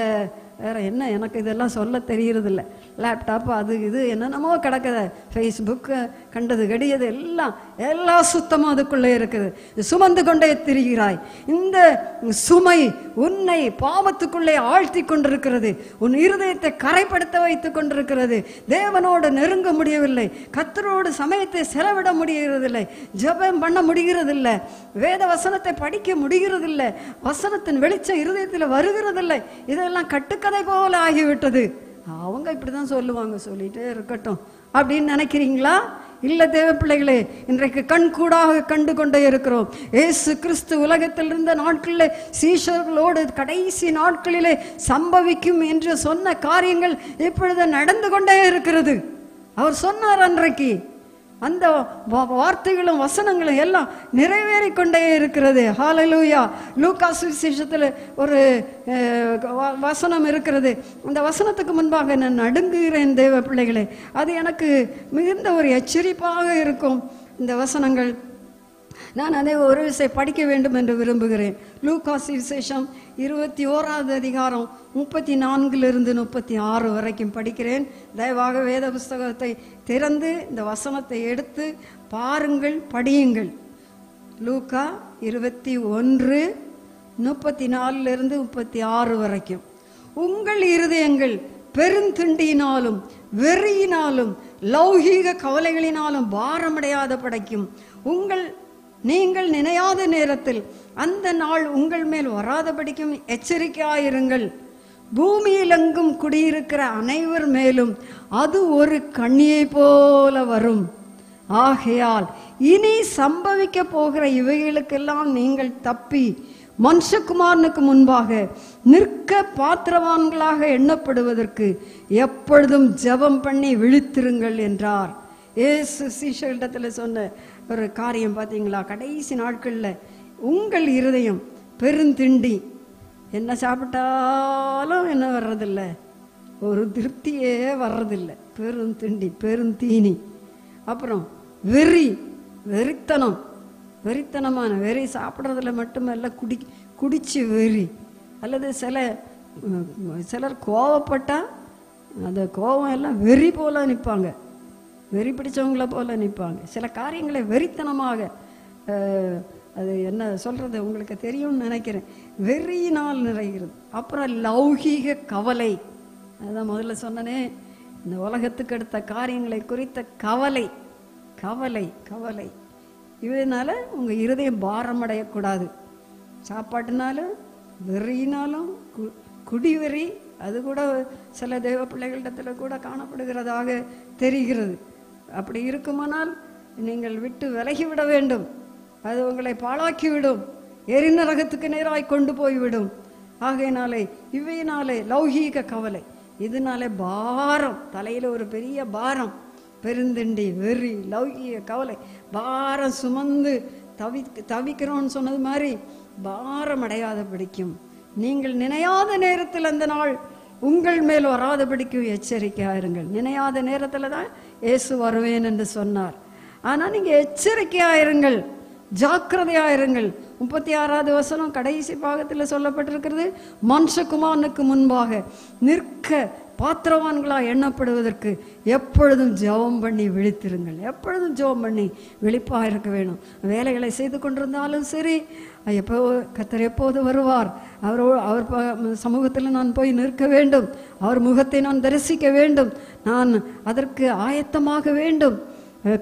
வேறு என்ன, எனக்கு இதெல்லாம் சொல்ல தெரிகிறதில்ல, லேப்டாப் அது இது என்னென்னமோ கிடக்குது, ஃபேஸ்புக்கு கண்டது கடியது எல்லா சுத்தமும் அதுக்குள்ளே இருக்குது. சுமந்து கொண்டே திரிகிறாய். இந்த சுமை உன்னை பாவத்துக்குள்ளே ஆழ்த்தி கொண்டிருக்கிறது, உன் இருதயத்தை கரைப்படுத்த வைத்து கொண்டிருக்கிறது. தேவனோடு நெருங்க முடியவில்லை, கர்த்தரோடு சமயத்தை செலவிட முடிகிறதில்லை, ஜெபம் பண்ண முடிகிறதில்லை, வேத வசனத்தை படிக்க முடிகிறதில்லை, வசனத்தின் வெளிச்சம் இருதயத்தில் வருகிறதில்லை. இதெல்லாம் கட்டுக்க கதை போல ஆகிவிட்டது. அவங்க இப்படிதான் சொல்லுவாங்க, சொல்லிட்டே இருக்கட்டும் அப்படின்னு நினைக்கிறீங்களா? இல்லை தேவ பிள்ளைகளே, இன்றைக்கு கண் கூடாக கண்டு கொண்டே இருக்கிறோம். ஏசு கிறிஸ்து உலகத்திலிருந்த நாட்களில் சீஷர்களோடு கடைசி நாட்களிலே சம்பவிக்கும் என்று சொன்ன காரியங்கள் இப்பொழுது நடந்து கொண்டே இருக்கிறது. அவர் சொன்னார், அன்றைக்கு அந்த வார்த்தைகளும் வசனங்களும் எல்லாம் நிறைவேறி கொண்டே இருக்கிறது. ஹாலலூயா. லூக்கா சுவிசேஷத்தில் ஒரு வசனம் இருக்கிறது. அந்த வசனத்துக்கு முன்பாக நான் நடுங்குகிறேன் தேவ பிள்ளைகளே, அது எனக்கு மிகுந்த ஒரு எச்சரிப்பாக இருக்கும். இந்த வசனங்கள் நான் அதை ஒரு விசை படிக்க வேண்டும் என்று விரும்புகிறேன். லூக்கா சுவிசேஷம் 21ஆவது அதிகாரம் 34லிருந்து 36 வரைக்கும் படிக்கிறேன். தயவாக வேத புஸ்தகத்தை திறந்து இந்த வசனத்தை எடுத்து பாருங்கள், படியுங்கள். லூக்கா 21:34லிருந்து 36 வரைக்கும். உங்கள் இருதயங்கள் பெருந்திண்டியினாலும் வெறியினாலும் லௌகீக கவலைகளினாலும் பாரமடையாத படைக்கும். நீங்கள் நினையாத நேரத்தில் அந்த நாள் உங்கள் மேல் வராதபடிக்கும் எச்சரிக்கையாயிருங்கள். பூமியிலெங்கும் குடியிருக்கிற அனைவர் மேலும் அது ஒரு கண்ணியை போல வரும். ஆகையால் இனி சம்பவிக்க போகிற இவைகளுக்கெல்லாம் நீங்கள் தப்பி மனுஷகுமாரனுக்கு முன்பாக நிற்க பாத்திரவான்களாக எண்ணப்படுவதற்கு எப்பொழுதும் ஜெபம் பண்ணி விழித்திருங்கள் என்றார். ஏசு சீஷரிடத்தில் சொன்ன ஒரு காரியம் பார்த்தீங்களா? கடைசி நாட்களில் உங்கள் இருதயம் பெருந்திண்டி, என்ன சாப்பிட்டாலும் என்ன வர்றதில்ல, ஒரு திருப்தியே வர்றதில்ல, பெருந்திண்டி பெருந்தீனி. அப்புறம் வெறி, வெறித்தனம், வெறித்தனமான வெறி, சாப்பிட்றதுல மட்டுமல்ல, குடிச்சு வெறி. அல்லது சிலர் கோவப்பட்டால் அந்த கோவம் எல்லாம் வெறி போல நிற்பாங்க, வெறி பிடிச்சவங்கள போல் நிற்பாங்க. சில காரியங்களை வெறித்தனமாக, அது என்ன சொல்கிறது உங்களுக்கு தெரியும்னு நினைக்கிறேன், வெறியினால் நிறைகிறது. அப்புறம் லௌகீக கவலை, அதுதான் முதல்ல சொன்னனே, இந்த உலகத்துக்கு அடுத்த காரியங்களை குறித்த கவலை கவலை கவலை. இதனால் உங்கள் இருதயம் பாரமடையக்கூடாது. சாப்பாட்டுனாலும் வெறினாலும் குடிவெறி, அது கூட சில தெய்வ பிள்ளைகளிடத்தில் கூட காணப்படுகிறதாக தெரிகிறது. அப்படி இருக்குமானால் நீங்கள் விட்டு விலகிவிட வேண்டும். அது உங்களை பாழாக்கிவிடும், எரிநரகத்துக்கு நேராய் கொண்டு போய்விடும். ஆகையினாலே இவையினாலே லௌகீக கவலை, இதனாலே பாரம், தலையில் ஒரு பெரிய பாரம், பெருந்திண்டி வெறி லௌகீக கவலை, பாரம் சுமந்து தவிக்கிறோன்னு சொன்னது மாதிரி பாரம் அடையாத பிடிக்கும். நீங்கள் நினையாத நேரத்தில் அந்த நாள் உங்கள் மேல் வராதபடிக்கு எச்சரிக்கையாயிருங்கள். நினையாத நேரத்தில் தான் இயேசு வருவேன் என்று சொன்னார். ஆனால் நீங்கள் எச்சரிக்கையாயிருங்கள், ஜாக்கிரதையாயிருங்கள். 36ஆவது வசனம் கடைசி பாகத்தில் சொல்லப்பட்டிருக்கிறது, மனுஷகுமாரனுக்கு முன்பாக நிற்க பாத்திரவான்களாக எண்ணப்படுவதற்கு எப்பொழுதும் ஜெபம் பண்ணி விழித்திருங்கள். எப்பொழுதும் ஜெபம் பண்ணி விழிப்பாக இருக்க வேணும். வேலைகளை செய்து கொண்டிருந்தாலும் சரி, எப்போ கர்த்தர் எப்போது வருவார், அவர் சமூகத்தில் நான் போய் நிற்க வேண்டும், அவர் முகத்தை நான் தரிசிக்க வேண்டும், நான் அதற்கு ஆயத்தமாக வேண்டும்,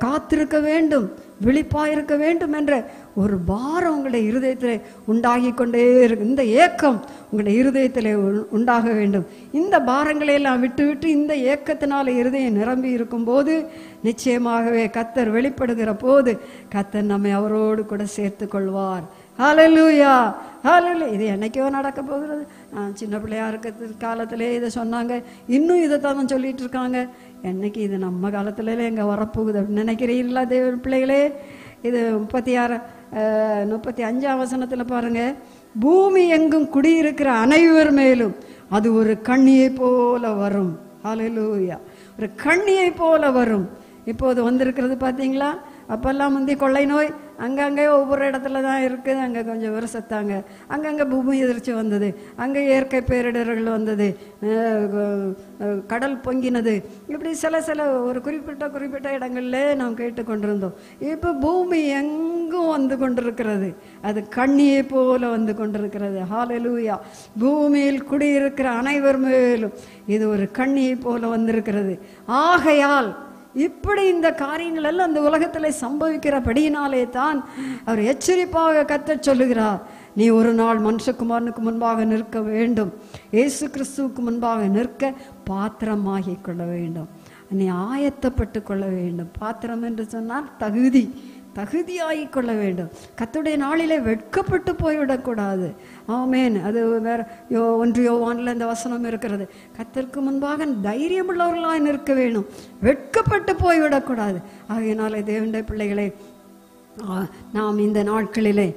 காத்திருக்க வேண்டும், விழிப்பாயிருக்க வேண்டும் என்ற ஒரு பாரம் உங்களுடைய இருதயத்திலே உண்டாகி கொண்டே இருக்கு. இந்த ஏக்கம் உங்களுடைய இருதயத்திலே உண்டாக வேண்டும். இந்த பாரங்களை எல்லாம் விட்டு விட்டு இந்த ஏக்கத்தினால இருதயம் நிரம்பி இருக்கும்போது நிச்சயமாகவே கர்த்தர் வெளிப்படுகிற போது கர்த்தர் நம்மை அவரோடு கூட சேர்த்து கொள்வார். ஹல்லேலூயா, ஹல்லேலூயா. இது என்னைக்கோ நடக்க போகிறது. நான் சின்ன பிள்ளையா இருக்கிற காலத்திலே இதை சொன்னாங்க, இன்னும் இதை தான் சொல்லிட்டு இருக்காங்க. என்னைக்கு இது நம்ம காலத்துல எங்கே வரப்போகுது அப்படின்னு நினைக்கிறீங்களா தேவ பிள்ளைகளே? இது 35 வசனத்தில் பாருங்கள், பூமி எங்கும் குடியிருக்கிற அனைவர் மேலும் அது ஒரு கண்ணியை போல வரும். ஹல்லேலூயா, ஒரு கண்ணியை போல வரும். இப்போது வந்திருக்கிறது பார்த்தீங்களா? அப்போல்லாம் முந்தி கொள்ளை நோய் அங்கங்கே ஒவ்வொரு இடத்துல தான் இருக்குது. அங்கே கொஞ்சம் பேர் செத்தாங்க, அங்கங்கே பூமி எதிர்ச்சி வந்தது, அங்கே இயற்கை பேரிடர்கள் வந்தது, கடல் பொங்கினது, இப்படி சில ஒரு குறிப்பிட்ட இடங்கள்ல நாம் கேட்டு கொண்டிருந்தோம். இப்போ பூமி எங்கும் வந்து கொண்டிருக்கிறது, அது கண்ணியை போல வந்து கொண்டிருக்கிறது. ஹல்லேலூயா. பூமியில் குடியிருக்கிற அனைவர் மேலும் இது ஒரு கண்ணியை போல வந்திருக்கிறது. ஆகையால் இப்படி இந்த காரியங்கள் எல்லாம் அந்த உலகத்தில் சம்பவிக்கிறபடியினாலே தான் அவர் எச்சரிப்பாக கர்த்தர் சொல்லுகிறார், நீ ஒரு நாள் மனுஷகுமாரனுக்கு முன்பாக நிற்க வேண்டும், இயேசு கிறிஸ்துவுக்கு முன்பாக நிற்க பாத்திரமாகி கொள்ள வேண்டும், நீ ஆயத்தப்பட்டு கொள்ள வேண்டும். பாத்திரம் என்று சொன்னால் தகுதியாகி கொள்ள வேண்டும். கர்த்தருடைய நாளிலே வெட்கப்பட்டு போய்விடக்கூடாது. ஆமேன். அது வேற யோவானில் இந்த வசனம் இருக்கிறது, கர்த்தருக்கு முன்பாக தைரியமுள்ளவர்களாக நிற்க வேணும், வெட்கப்பட்டு போய்விடக்கூடாது. ஆகையினாலே தேவனுடைய பிள்ளைகளே, நாம் இந்த நாட்களிலே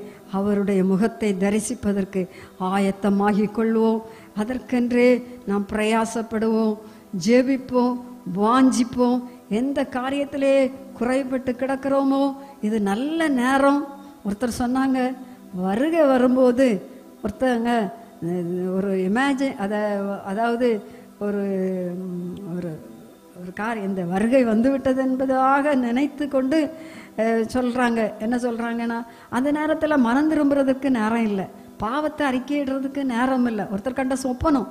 அவருடைய முகத்தை தரிசிப்பதற்கு ஆயத்தமாகி கொள்வோம். அதற்கென்றே நாம் பிரயாசப்படுவோம், ஜெபிப்போம், வாஞ்சிப்போம். எந்த காரியத்திலே குறைபட்டு கிடக்கிறோமோ இது நல்ல நேரம். ஒருத்தர் சொன்னாங்க, வருகை வரும்போது ஒருத்தங்க ஒரு இமேஜின் அதாவது ஒரு ஒரு ஒரு காரியம் இந்த வருகை வந்துவிட்டது என்பதாக நினைத்து கொண்டு சொல்கிறாங்க. என்ன சொல்கிறாங்கன்னா, அந்த நேரத்தில் மனம் திரும்புறதுக்கு நேரம் இல்லை, பாவத்தை அறிக்கையிடுறதுக்கு நேரம் இல்லை. ஒருத்தர் கண்ட சொப்பனம்,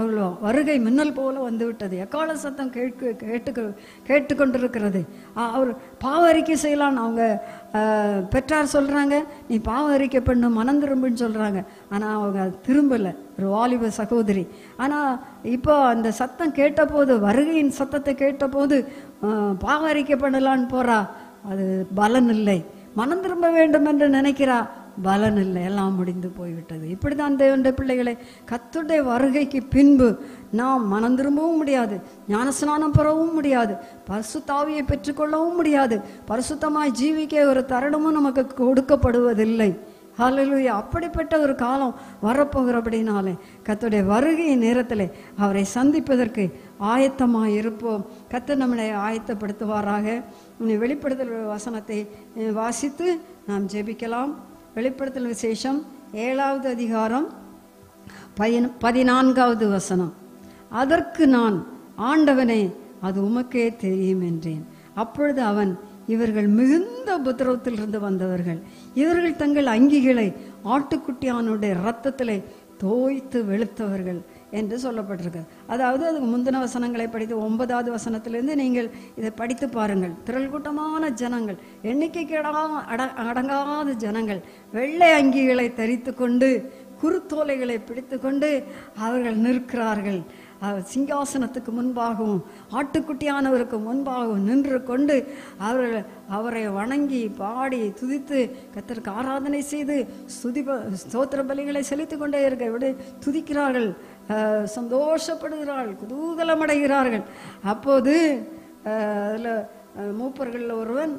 அவ்வளோ வருகை மின்னல் போல வந்துவிட்டது, எக்கால சத்தம் கேட்டு கொண்டிருக்கிறது. அவர் பாவ அறிக்கை செய்யலான்னு அவங்க பெற்றார் சொல்கிறாங்க, நீ பாவ அறிக்கை பண்ணு, மனம் திரும்புன்னு சொல்கிறாங்க. ஆனால் அவங்க அது திரும்பலை. ஒரு வாலிப சகோதரி, ஆனால் இப்போ அந்த சத்தம் கேட்டபோது, வருகையின் சத்தத்தை கேட்டபோது பாவ அறிக்கை பண்ணலான்னு போகிறா, அது பலன் இல்லை. மனம் திரும்ப வேண்டும் என்று நினைக்கிறா, பலன் இல்லை, எல்லாம் முடிந்து போய்விட்டது. இப்படி தான் தேவனுடைய பிள்ளைகளை கர்த்தருடைய வருகைக்கு பின்பு நாம் மனம் திரும்பவும் முடியாது, ஞானஸ்நானம் பெறவும் முடியாது, பரிசுத்தாவியை பெற்றுக்கொள்ளவும் முடியாது, பரிசுத்தமாய் ஜீவிக்க ஒரு தருணமும் நமக்கு கொடுக்கப்படுவதில்லை. ஹல்லேலூயா. அப்படிப்பட்ட ஒரு காலம் வரப்போகிறபடினாலே கர்த்தருடைய வருகை நேரத்தில் அவரை சந்திப்பதற்கு ஆயத்தமாக இருப்போம். கர்த்தர் நம்மளை ஆயத்தப்படுத்துவாராக. வெளிப்படுத்தல் வசனத்தை வாசித்து நாம் ஜெபிக்கலாம். வெளிப்படுத்தல் விசேஷம் 7வது அதிகாரம் 14வது வசனம். அதற்கு நான், ஆண்டவனே, அது உமக்கே தெரியும் என்றேன். அப்பொழுது அவன், இவர்கள் மிகுந்த உபத்திரவத்திலிருந்து வந்தவர்கள், இவர்கள் தங்கள் அங்கிகளை ஆட்டுக்குட்டியானுடைய இரத்தத்திலே தோய்த்து வெளுத்தவர்கள் என்று சொல்லப்பட்டிருக்கு. அதாவது அதுக்கு முந்தின வசனங்களை படித்து 9வது வசனத்திலிருந்து நீங்கள் இதை படித்து பாருங்கள். திரள் கூட்டமான ஜனங்கள், எண்ணிக்கைக்கு அடங்காத ஜனங்கள், வெள்ளை அங்கிகளை தரித்து கொண்டு குருத்தோலைகளை பிடித்து கொண்டு அவர்கள் நிற்கிறார்கள். சிங்காசனத்துக்கு முன்பாகவும் ஆட்டுக்குட்டியானவருக்கு முன்பாகவும் நின்று கொண்டு அவர்கள் அவரை வணங்கி பாடி துதித்து கர்த்தருக்கு ஆராதனை செய்து ஸ்தோத்திர பலிகளை செலுத்தி கொண்டே இருக்க விட துதிக்கிறார்கள், சந்தோஷப்படுகிறார்கள், குதூகலமடைகிறார்கள். அப்போது அதில் மூப்பர்களில் ஒருவன்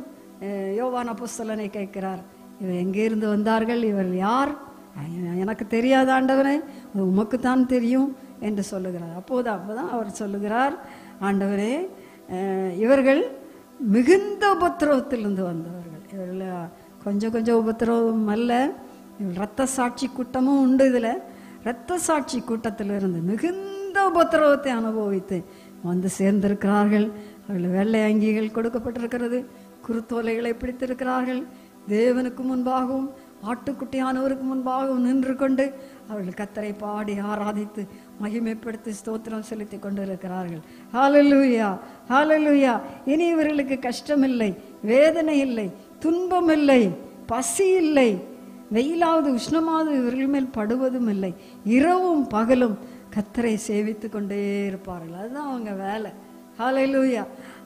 யோவான் அப்போஸ்தலனை கேட்கிறார், இவர் எங்கேருந்து வந்தார்கள், இவர் யார், எனக்கு தெரியாத ஆண்டவனே, உமக்குத்தான் தெரியும் என்று சொல்லுகிறார். அப்போதான் அவர் சொல்லுகிறார், ஆண்டவரே, இவர்கள் மிகுந்த உபத்திரவத்திலிருந்து வந்தவர்கள். இவர்கள் கொஞ்சம் உபத்திரவம் அல்ல, இரத்த சாட்சி கூட்டமும் உண்டு. இதில் இரத்த சாட்சி கூட்டத்திலிருந்து மிகுந்த உபத்திரவத்தை அனுபவித்து வந்து சேர்ந்திருக்கிறார்கள். அவர்கள் வெள்ளை அங்கிகள் கொடுக்கப்பட்டிருக்கிறது, குருத்தோலைகளை பிடித்திருக்கிறார்கள். தேவனுக்கு முன்பாகவும் ஆட்டுக்குட்டியானவருக்கு முன்பாகவும் நின்று கொண்டு அவர்கள் கத்தரை பாடி ஆராதித்து மகிமைப்படுத்தி ஸ்தோத்திரம் செலுத்தி கொண்டிருக்கிறார்கள். ஹல்லேலூயா, ஹல்லேலூயா. இனி இவர்களுக்கு கஷ்டமில்லை, வேதனை இல்லை, துன்பம் இல்லை, பசி இல்லை, வெயிலாவது உஷ்ணமாவது இவர்கள் மேல் படுவதும் இல்லை. இரவும் பகலும் கத்தரை சேவித்து கொண்டே இருப்பார்கள். அதுதான் அவங்க வேலை. ஹல்லேலூயா.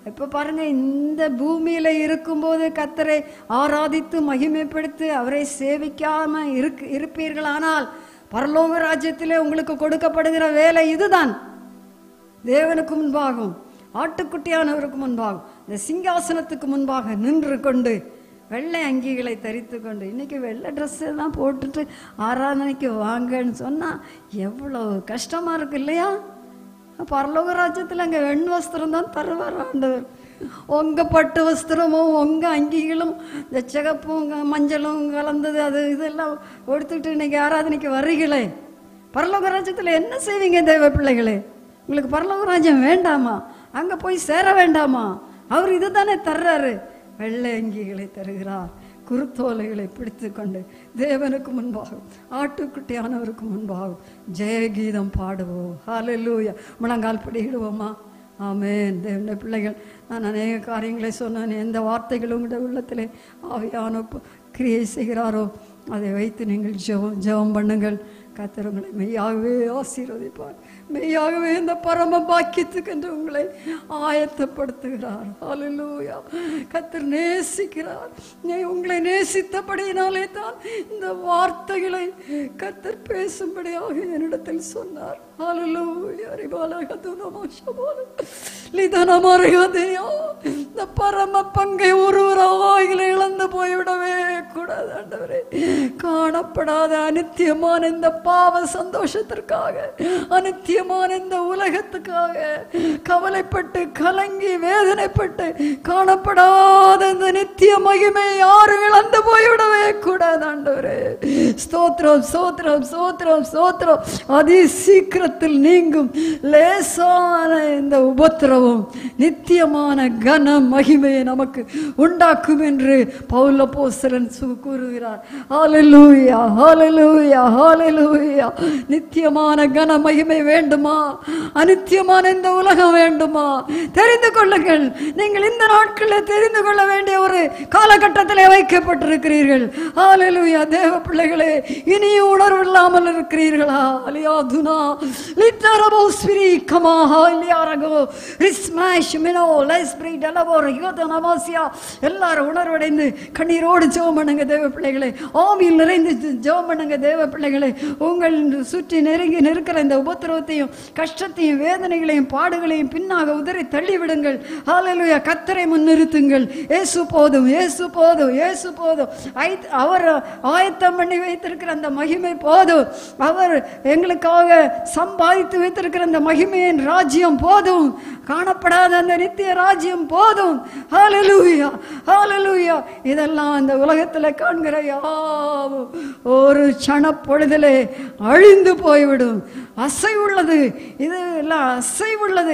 இப்போ பாருங்கள், இந்த பூமியில் இருக்கும்போது கத்தரை ஆராதித்து மகிமைப்படுத்தி அவரை சேவிக்காமல் இருப்பீர்களானால் பரலோக ராஜ்யத்திலே உங்களுக்கு கொடுக்கப்படுகிற வேலை இதுதான். தேவனுக்கு முன்பாகும், ஆட்டுக்குட்டியானவருக்கு முன்பாகும், இந்த சிங்காசனத்துக்கு முன்பாக நின்று கொண்டு வெள்ளை அங்கிகளை தரித்து கொண்டு, இன்றைக்கி வெள்ளை ட்ரெஸ்ஸு தான் போட்டுட்டு ஆராதனைக்கு வாங்கன்னு சொன்னால் எவ்வளோ கஷ்டமாக இருக்குது இல்லையா? பரலோக ராஜ்யத்தில் அங்கே வெண் வஸ்திரம் தான் தருவார் ஆண்டவர். உங்கள் பட்டு வஸ்திரமும் உங்கள் அங்கிகளும் இந்த சிகப்பும் மஞ்சளும் கலந்தது அது இதெல்லாம் எடுத்துக்கிட்டு இன்றைக்கி ஆராதனைக்கு வர்றீங்களே, பரலோக ராஜ்யத்தில் என்ன செய்வீங்க தேவ பிள்ளைகளே? உங்களுக்கு பரலோக ராஜ்யம் வேண்டாமா? அங்கே போய் சேர வேண்டாமா? அவர் இது தானே தர்றாரு. வெள்ளை அங்கிகளை தருகிறார், குருத்தோலைகளை பிடித்து கொண்டு தேவனுக்கு முன்பாகும், ஆட்டுக்குட்டியானவருக்கு முன்பாகும் ஜெயகீதம் பாடுவோம். ஹல்லேலூயா. முழங்கால் படியிடுவோமா? ஆமேன். தேவனுடைய பிள்ளைகள், நான் அநேக காரியங்களை சொன்னேன். எந்த வார்த்தைகள் உங்களுடைய உள்ளத்திலே ஆவியான கிரியை செய்கிறாரோ அதை வைத்து நீங்கள் ஜெபம் பண்ணுங்கள். கர்த்தர் உங்களை மெய்யாகவே ஆசீர்வதிப்பார், மெய்யாகவே இந்த பரம பாக்கியத்துக்கு என்று உங்களை ஆயத்தப்படுத்துகிறார். ஹல்லேலூயா. கர்த்தர் நேசிக்கிறார். உங்களை நேசித்தபடியினாலே தான் இந்த வார்த்தைகளை கர்த்தர் பேசும்படியாக என்னிடத்தில் சொன்னார். ஹல்லேலூயா. இந்த பரம பங்கை ஒருவராக இழந்து போய்விடவே கூடாது ஆண்டவரே. காணப்படாத அநித்தியமான இந்த பாவ சந்தோஷத்திற்காக, அநித்தியமான இந்த உலகத்துக்காக கவலைப்பட்டு கலங்கி வேதனைப்பட்டு காணப்படாத இந்த நித்திய மகிமை யாரும் இழந்து போய்விடவே கூடாது ஆண்டவரே. ஸ்தோத்திரம், ஸ்தோத்திரம், ஸ்தோத்திரம், ஸ்தோத்திரம். அதி சீக்கிரத்தில் நீங்கும் லேசான இந்த உபத்திரவம் நித்தியமான கன மகிமையை நமக்கு உண்டாக்கும் என்று பவுலப்போஸ்தலன் கூறுகிறார். ஹல்லேலூயா, ஹல்லேலூயா, ஹல்லேலூயா. நித்தியமான கன மகிமை வேண்டுமா? அநித்தியமான இந்த உலகம் வேண்டுமா? தெரிந்து கொள்ளுங்கள், நீங்கள் இந்த நாட்களில் தெரிந்து கொள்ள வேண்டிய ஒரு காலகட்டத்தில் வைக்கப்பட்டிருக்கிறீர்கள். ஹல்லேலூயா. தேவ பிள்ளைகளே, இனியும் உணர்வு இல்லாமல் இருக்கிறீர்களா? அலியாதுனா எல்லாரும் உணர்வடைந்து கண்ணீரோடு ஜெபம் பண்ணுங்க தேவ பிள்ளைகளை. ஆவியில் நிறைந்து ஜெபம் பண்ணுங்க தேவ பிள்ளைகளை. உங்கள் சுற்றி நெருங்கி நிற்கிற இந்த உபத்திரவத்தையும் கஷ்டத்தையும் வேதனைகளையும் பாடுகளையும் பின்னாக உதறி தள்ளிவிடுங்கள். ஹல்லேலூயா. கர்த்தரை முன்னிறுத்துங்கள். இயேசு போதும், இயேசு போதும், இயேசு போதும். அவர் ஆயத்தம் பண்ணி வைத்திருக்கிற அந்த மகிமை போதும். அவர் எங்களுக்காக சம்பாதித்து வைத்திருக்கிற அந்த மகிமையின் ராஜ்யம் போதும். காணப்படாத அந்த நித்திய ராஜ்யம் போதும். ஹல்லேலூயா, ஹல்லேலூயா. இதெல்லாம் அந்த உலகத்தில் காண்கிற யாவும் ஒரு சணப்பொழுதிலே அழிந்து போய்விடும். அசைவுள்ளது, இது எல்லாம் அசைவுள்ளது,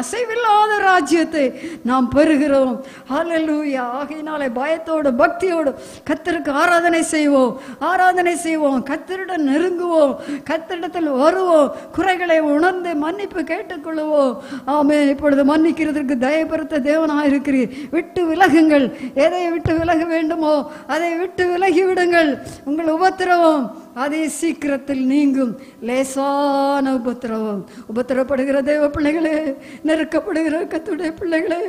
அசைவில்லாத ராஜ்யத்தை நாம் பெறுகிறோம். ஹல்லேலூயா. ஆகையினாலே பயத்தோடு பக்தியோடு கர்த்தருக்கு ஆராதனை செய்வோம், ஆராதனை செய்வோம். கர்த்தருடன் நெருங்குவோம், கர்த்தரிடத்தில் வருவோம், குறைகளை உணர்ந்து மன்னிப்பு கேட்டுக்கொள்வோம். ஆமென். இப்பொழுது மன்னிக்கிறதற்கு தயபெருத்த தேவனாக இருக்கிறீர். விட்டு விலகுங்கள். எதை விட்டு விலக வேண்டுமோ அதை விட்டு விலகி விடுங்கள். உங்கள் உபத்திரவம் அதே சீக்கிரத்தில் நீங்கும் லேசான உபத்திரவம். உபத்திரப்படுகிற தேவ பிள்ளைகளே, நெருக்கப்படுகிற கர்த்தருடைய பிள்ளைகளே,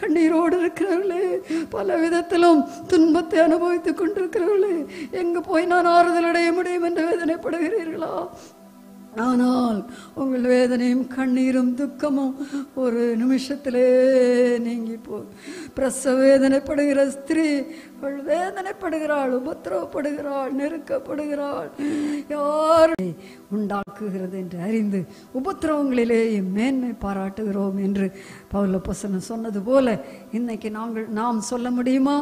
கண்ணீரோடு இருக்கிறவர்களே, பல விதத்திலும் துன்பத்தை அனுபவித்துக் கொண்டிருக்கிறவர்களே, எங்கு போய் நான் ஆறுதல் அடைய முடியும் என்று வேதனைப்படுகிறீர்களா? ஆனால் உங்கள் வேதனையும் கண்ணீரும் துக்கமும் ஒரு நிமிஷத்திலே நீங்கி போய், பிரசவ வேதனைப்படுகிற ஸ்திரீ வேதனைப்படுகிறாள், உபத்திரவப்படுகிறாள், நெருக்கப்படுகிறாள், யாரை உண்டாக்குகிறது என்று அறிந்து உபத்திரவங்களிலேயே மேன்மை பாராட்டுகிறோம் என்று பவுலப்போஸ்தலன் சொன்னது போல இன்னைக்கு நாம் சொல்ல முடியுமா?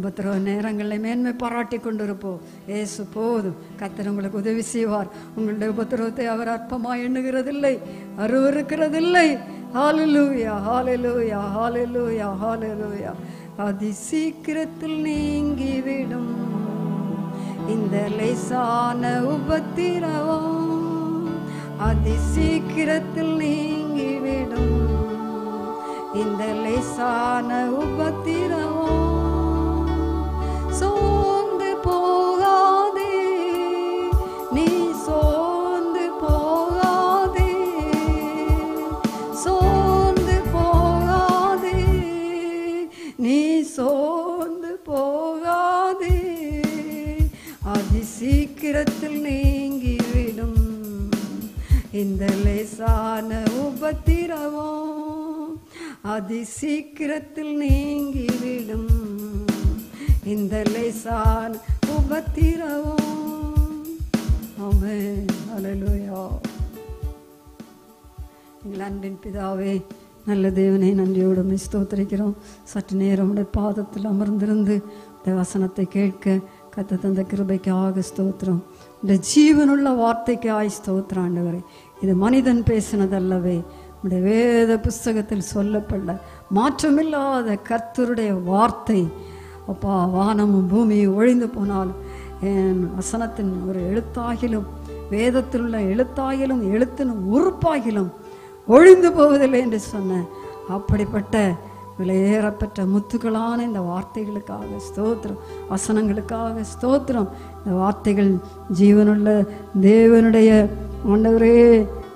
உபத்திரவ நேரங்களில் மேன்மை பாராட்டி கொண்டிருப்போம். இயேசு போதும். கர்த்தர் உங்களுக்கு உதவி செய்வார். உங்களுடைய உபத்திரவத்தை அவர் அற்பமாய் எண்ணுகிறதில்லை, அருவருக்கிறதில்லை. Hallelujah, hallelujah, hallelujah, hallelujah. அதி சீக்கிரத்தில் நீங்கிவிடும் இந்த லேசான உபத்திரவம், அதி சீக்கிரத்தில் நீங்கிவிடும் இந்த லேசான உபத்திரவம். சோர்ந்து போகாதே, நீ சோர்ந்து போகாதே, சோர்ந்து போகாதே, நீ சோர்ந்து போகாதே. அதி சீக்கிரத்தில் நீங்கிவிடும் இந்த லேசான உபத்திரவம், அதி சீக்கிரத்தில் நீங்கிவிடும் இந்த லேசான உபத்திரவம். ஆமென், ஹல்லேலூயா. எங்கள் அன்பின் பிதாவே, நல்ல தேவனை, நன்றியோடு ஸ்தோத்திரிக்கிறோம். சற்று நேரம் உடைய பாதத்தில் அமர்ந்திருந்து வசனத்தை கேட்க கத்த தந்த கிருபைக்காக ஸ்தோத்திரம். இந்த ஜீவனுள்ள வார்த்தைக்காய் ஸ்தோத்திரம் ஆண்டவரே. இது மனிதன் பேசினதல்லவே, உடைய வேத புஸ்தகத்தில் சொல்லப்பட்ட மாற்றமில்லாத கர்த்தருடைய வார்த்தை. அப்பா, வானமும் பூமியும் ஒழிந்து போனால் என் வசனத்தின் ஒரு எழுத்தாகிலும் வேதத்தில் உள்ள எழுத்தாகிலும் எழுத்தின் உறுப்பாகிலும் ஒழிந்து போவதில்லை என்று சொன்ன அப்படிப்பட்ட விலையேறப்பட்ட முத்துக்களான இந்த வார்த்தைகளுக்காக ஸ்தோத்திரம், வசனங்களுக்காக ஸ்தோத்திரம். இந்த வார்த்தைகள் ஜீவனுள்ள தேவனுடைய ஆண்டவரே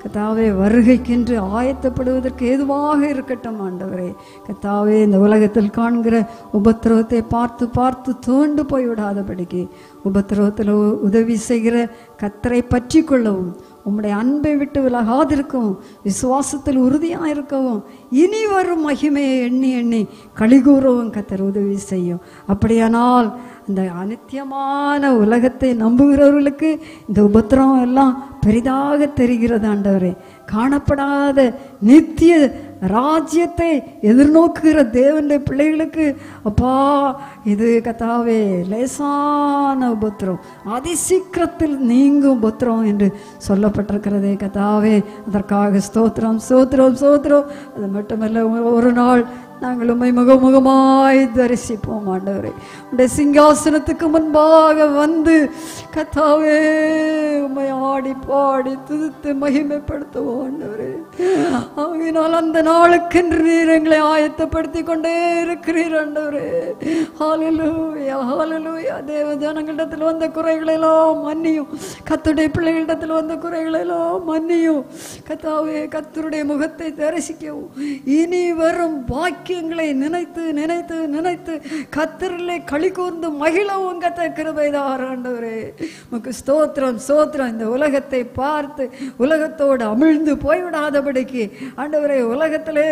கர்த்தாவே வருகைக்கென்று ஆயத்தப்படுவதற்கு ஏதுவாக இருக்கட்டும் ஆண்டவரே. கர்த்தாவே, இந்த உலகத்தில் காண்கிற உபத்திரவத்தை பார்த்து பார்த்து தோண்டு போய்விடாதபடிக்கு உபத்திரவத்தில் உதவி செய்கிற கர்த்தரை பற்றி கொள்ளவும், உம்முடைய அன்பை விட்டு விலகாதிருக்கவும், விசுவாசத்தில் உறுதியாயிருக்கவும், இனி வரும் மகிமையை எண்ணி எண்ணி கலிகூறவும் கர்த்தர் உதவி செய்யும். அப்படியானால் இந்த அநித்தியமான உலகத்தை நம்புகிறவர்களுக்கு இந்த உபத்திரவம் எல்லாம் பெரிதாக தெரிகிறது ஆண்டவரே. காணப்படாத நித்திய ராஜ்யத்தை எதிர்நோக்குகிற தேவனுடைய பிள்ளைகளுக்கு அப்பா இது கர்த்தாவே லேசான உபத்திரவம், அதிசீக்கிரத்தில் நீங்கும் உபத்திரவம் என்று சொல்லப்பட்டிருக்கிறதே கர்த்தாவே, அதற்காக ஸ்தோத்திரம், ஸ்தோத்திரம், ஸ்தோத்திரம். அது மட்டுமல்ல, ஒரு நாள் நாங்கள் உம்மை முகமுகமாய் தரிசிப்போம் ஆண்டவரே. உடைய சிங்காசனத்துக்கு முன்பாக வந்து கர்த்தாவே உம்மை ஆடி பாடி துதித்து மகிமைப்படுத்துவோம் ஆண்டவரே. ஆகையினால் அந்த நாளுக்கென்று நீர் எங்களை ஆயத்தப்படுத்தி கொண்டே இருக்கிறீர் ஆண்டவரே. ஹல்லேலூயா, ஹல்லேலூயா. தேவஜனங்களிடத்தில் வந்த குறைகளெல்லாம் மன்னியும், கர்த்தருடைய பிள்ளைகளிடத்தில் வந்த குறைகளெல்லாம் மன்னியும் கர்த்தாவே. கர்த்தருடைய முகத்தை தரிசிக்கவும், இனி வரும் பாக்கி ங்களை நினைத்து நினைத்து நினைத்து கர்த்தரிலே களி கூர்ந்து மகிழவும் கர்த்தர் கிருபைதார் ஆண்டவரே. உமக்கு ஸ்தோத்திரம், ஸ்தோத்திரம். இந்த உலகத்தை பார்த்து உலகத்தோடு அமிழ்ந்து போய்விடாதபடிக்கு ஆண்டவரே, உலகத்திலே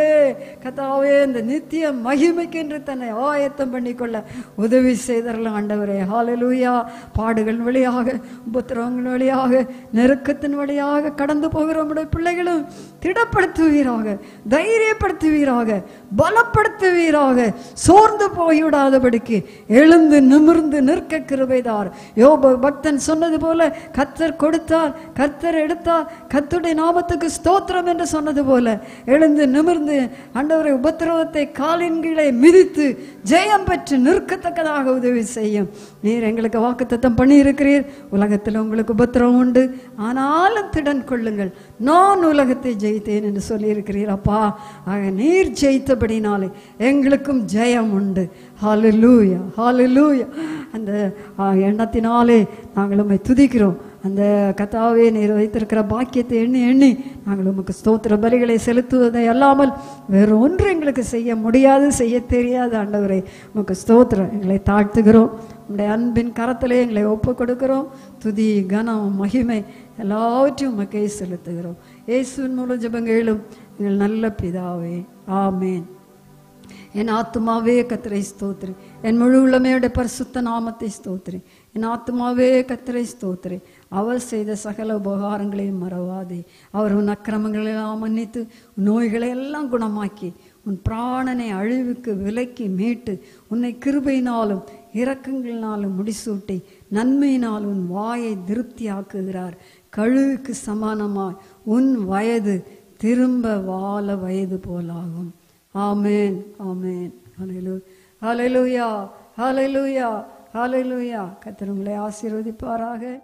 கர்த்தாவே இந்த நித்திய மகிமைக்கென்று தன்னை ஆயத்தம் பண்ணிக்கொள்ள உதவி செய்தரலாம் ஆண்டவரே. ஹல்லேலூயா. பாடுகள் வழியாக, உபத்திரவங்கள் வழியாக, நெருக்கத்தின் வழியாக கடந்து போகிற நம்முடைய பிள்ளைகளும் திடப்படுத்துவீராக, தைரியப்படுத்துவீராக, பலப்படுத்துவீராக. சோர்ந்து போய்விடாதபடிக்கு எழுந்து நிமிர்ந்து நிற்க கிருபைதார். யோப பக்தன் சொன்னது போல, கர்த்தர் கொடுத்தார், கர்த்தர் எடுத்தார், கர்த்தருடைய நாமத்துக்கு ஸ்தோத்திரம் என்று சொன்னது போல எழுந்து நிமிர்ந்து ஆண்டவரை உபத்திரவத்தை காலின் கீழே மிதித்து ஜெயம் பெற்று நிற்கத்தக்கதாக உதவி செய்யும். நீர் எங்களுக்கு வாக்குத்தத்தம் பண்ணியிருக்கிறீர், உலகத்தில் உங்களுக்கு உபத்திரவம் உண்டு, ஆனாலும் திடன் கொள்ளுங்கள், நான் உலகத்தை ஜெயித்தேன் என்று சொல்லியிருக்கிறீர் அப்பா. ஆக நீர் ஜெயித்த படினாலே எங்களுக்கும் ஜெயம் உண்டு. ஹல்லேலூயா, ஹல்லேலூயா. அந்த எண்ணத்தினாலே நாங்கள் உம்மை துதிக்கிறோம். அந்த கர்த்தாவே நீர் வைத்திருக்கிற பாக்கியத்தை எண்ணி எண்ணி நாங்கள் உமக்கு ஸ்தோத்திர பலிகளை செலுத்துவதை அல்லாமல் வேறு ஒன்று எங்களுக்கு செய்ய முடியாது, செய்ய தெரியாது ஆண்டவரே. உமக்கு ஸ்தோத்திரம். எங்களை தாழ்த்துகிறோம், உங்களுடைய அன்பின் கரத்திலே எங்களை ஒப்பு கொடுக்கிறோம். துதி, கனம், மகிமை எல்லாவற்றையும் உமக்கே செலுத்துகிறோம். இயேசுவின் மூலம் ஜெபங்களும் எங்கள் நல்ல பிதாவே, ஆமேன். என் ஆத்துமாவே கர்த்தரை ஸ்தோத்திரி, என் முழு உள்ளமையுடைய பரிசுத்த நாமத்தை ஸ்தோத்திரி. என் ஆத்துமாவே கர்த்தரை ஸ்தோத்திரி, அவர் செய்த சகல உபகாரங்களையும் மறவாதே. அவர் உன் அக்கிரமங்களெல்லாம் மன்னித்து நோய்களை எல்லாம் குணமாக்கி உன் பிராணனை அழிவுக்கு விலக்கி மீட்டு உன்னை கிருபையினாலும் இரக்கங்களினாலும் முடிசூட்டி நன்மையினால் உன் வாயை திருப்தியாக்குகிறார். கழுகுக்கு சமானமாய் உன் வயது திரும்ப வாழ வயது போலாகும். ஆமேன், ஆமேன். ஹல்லேலூயா, ஹல்லேலூயா, ஹல்லேலூயா. கர்த்தர் உங்களை ஆசீர்வதிப்பாராக.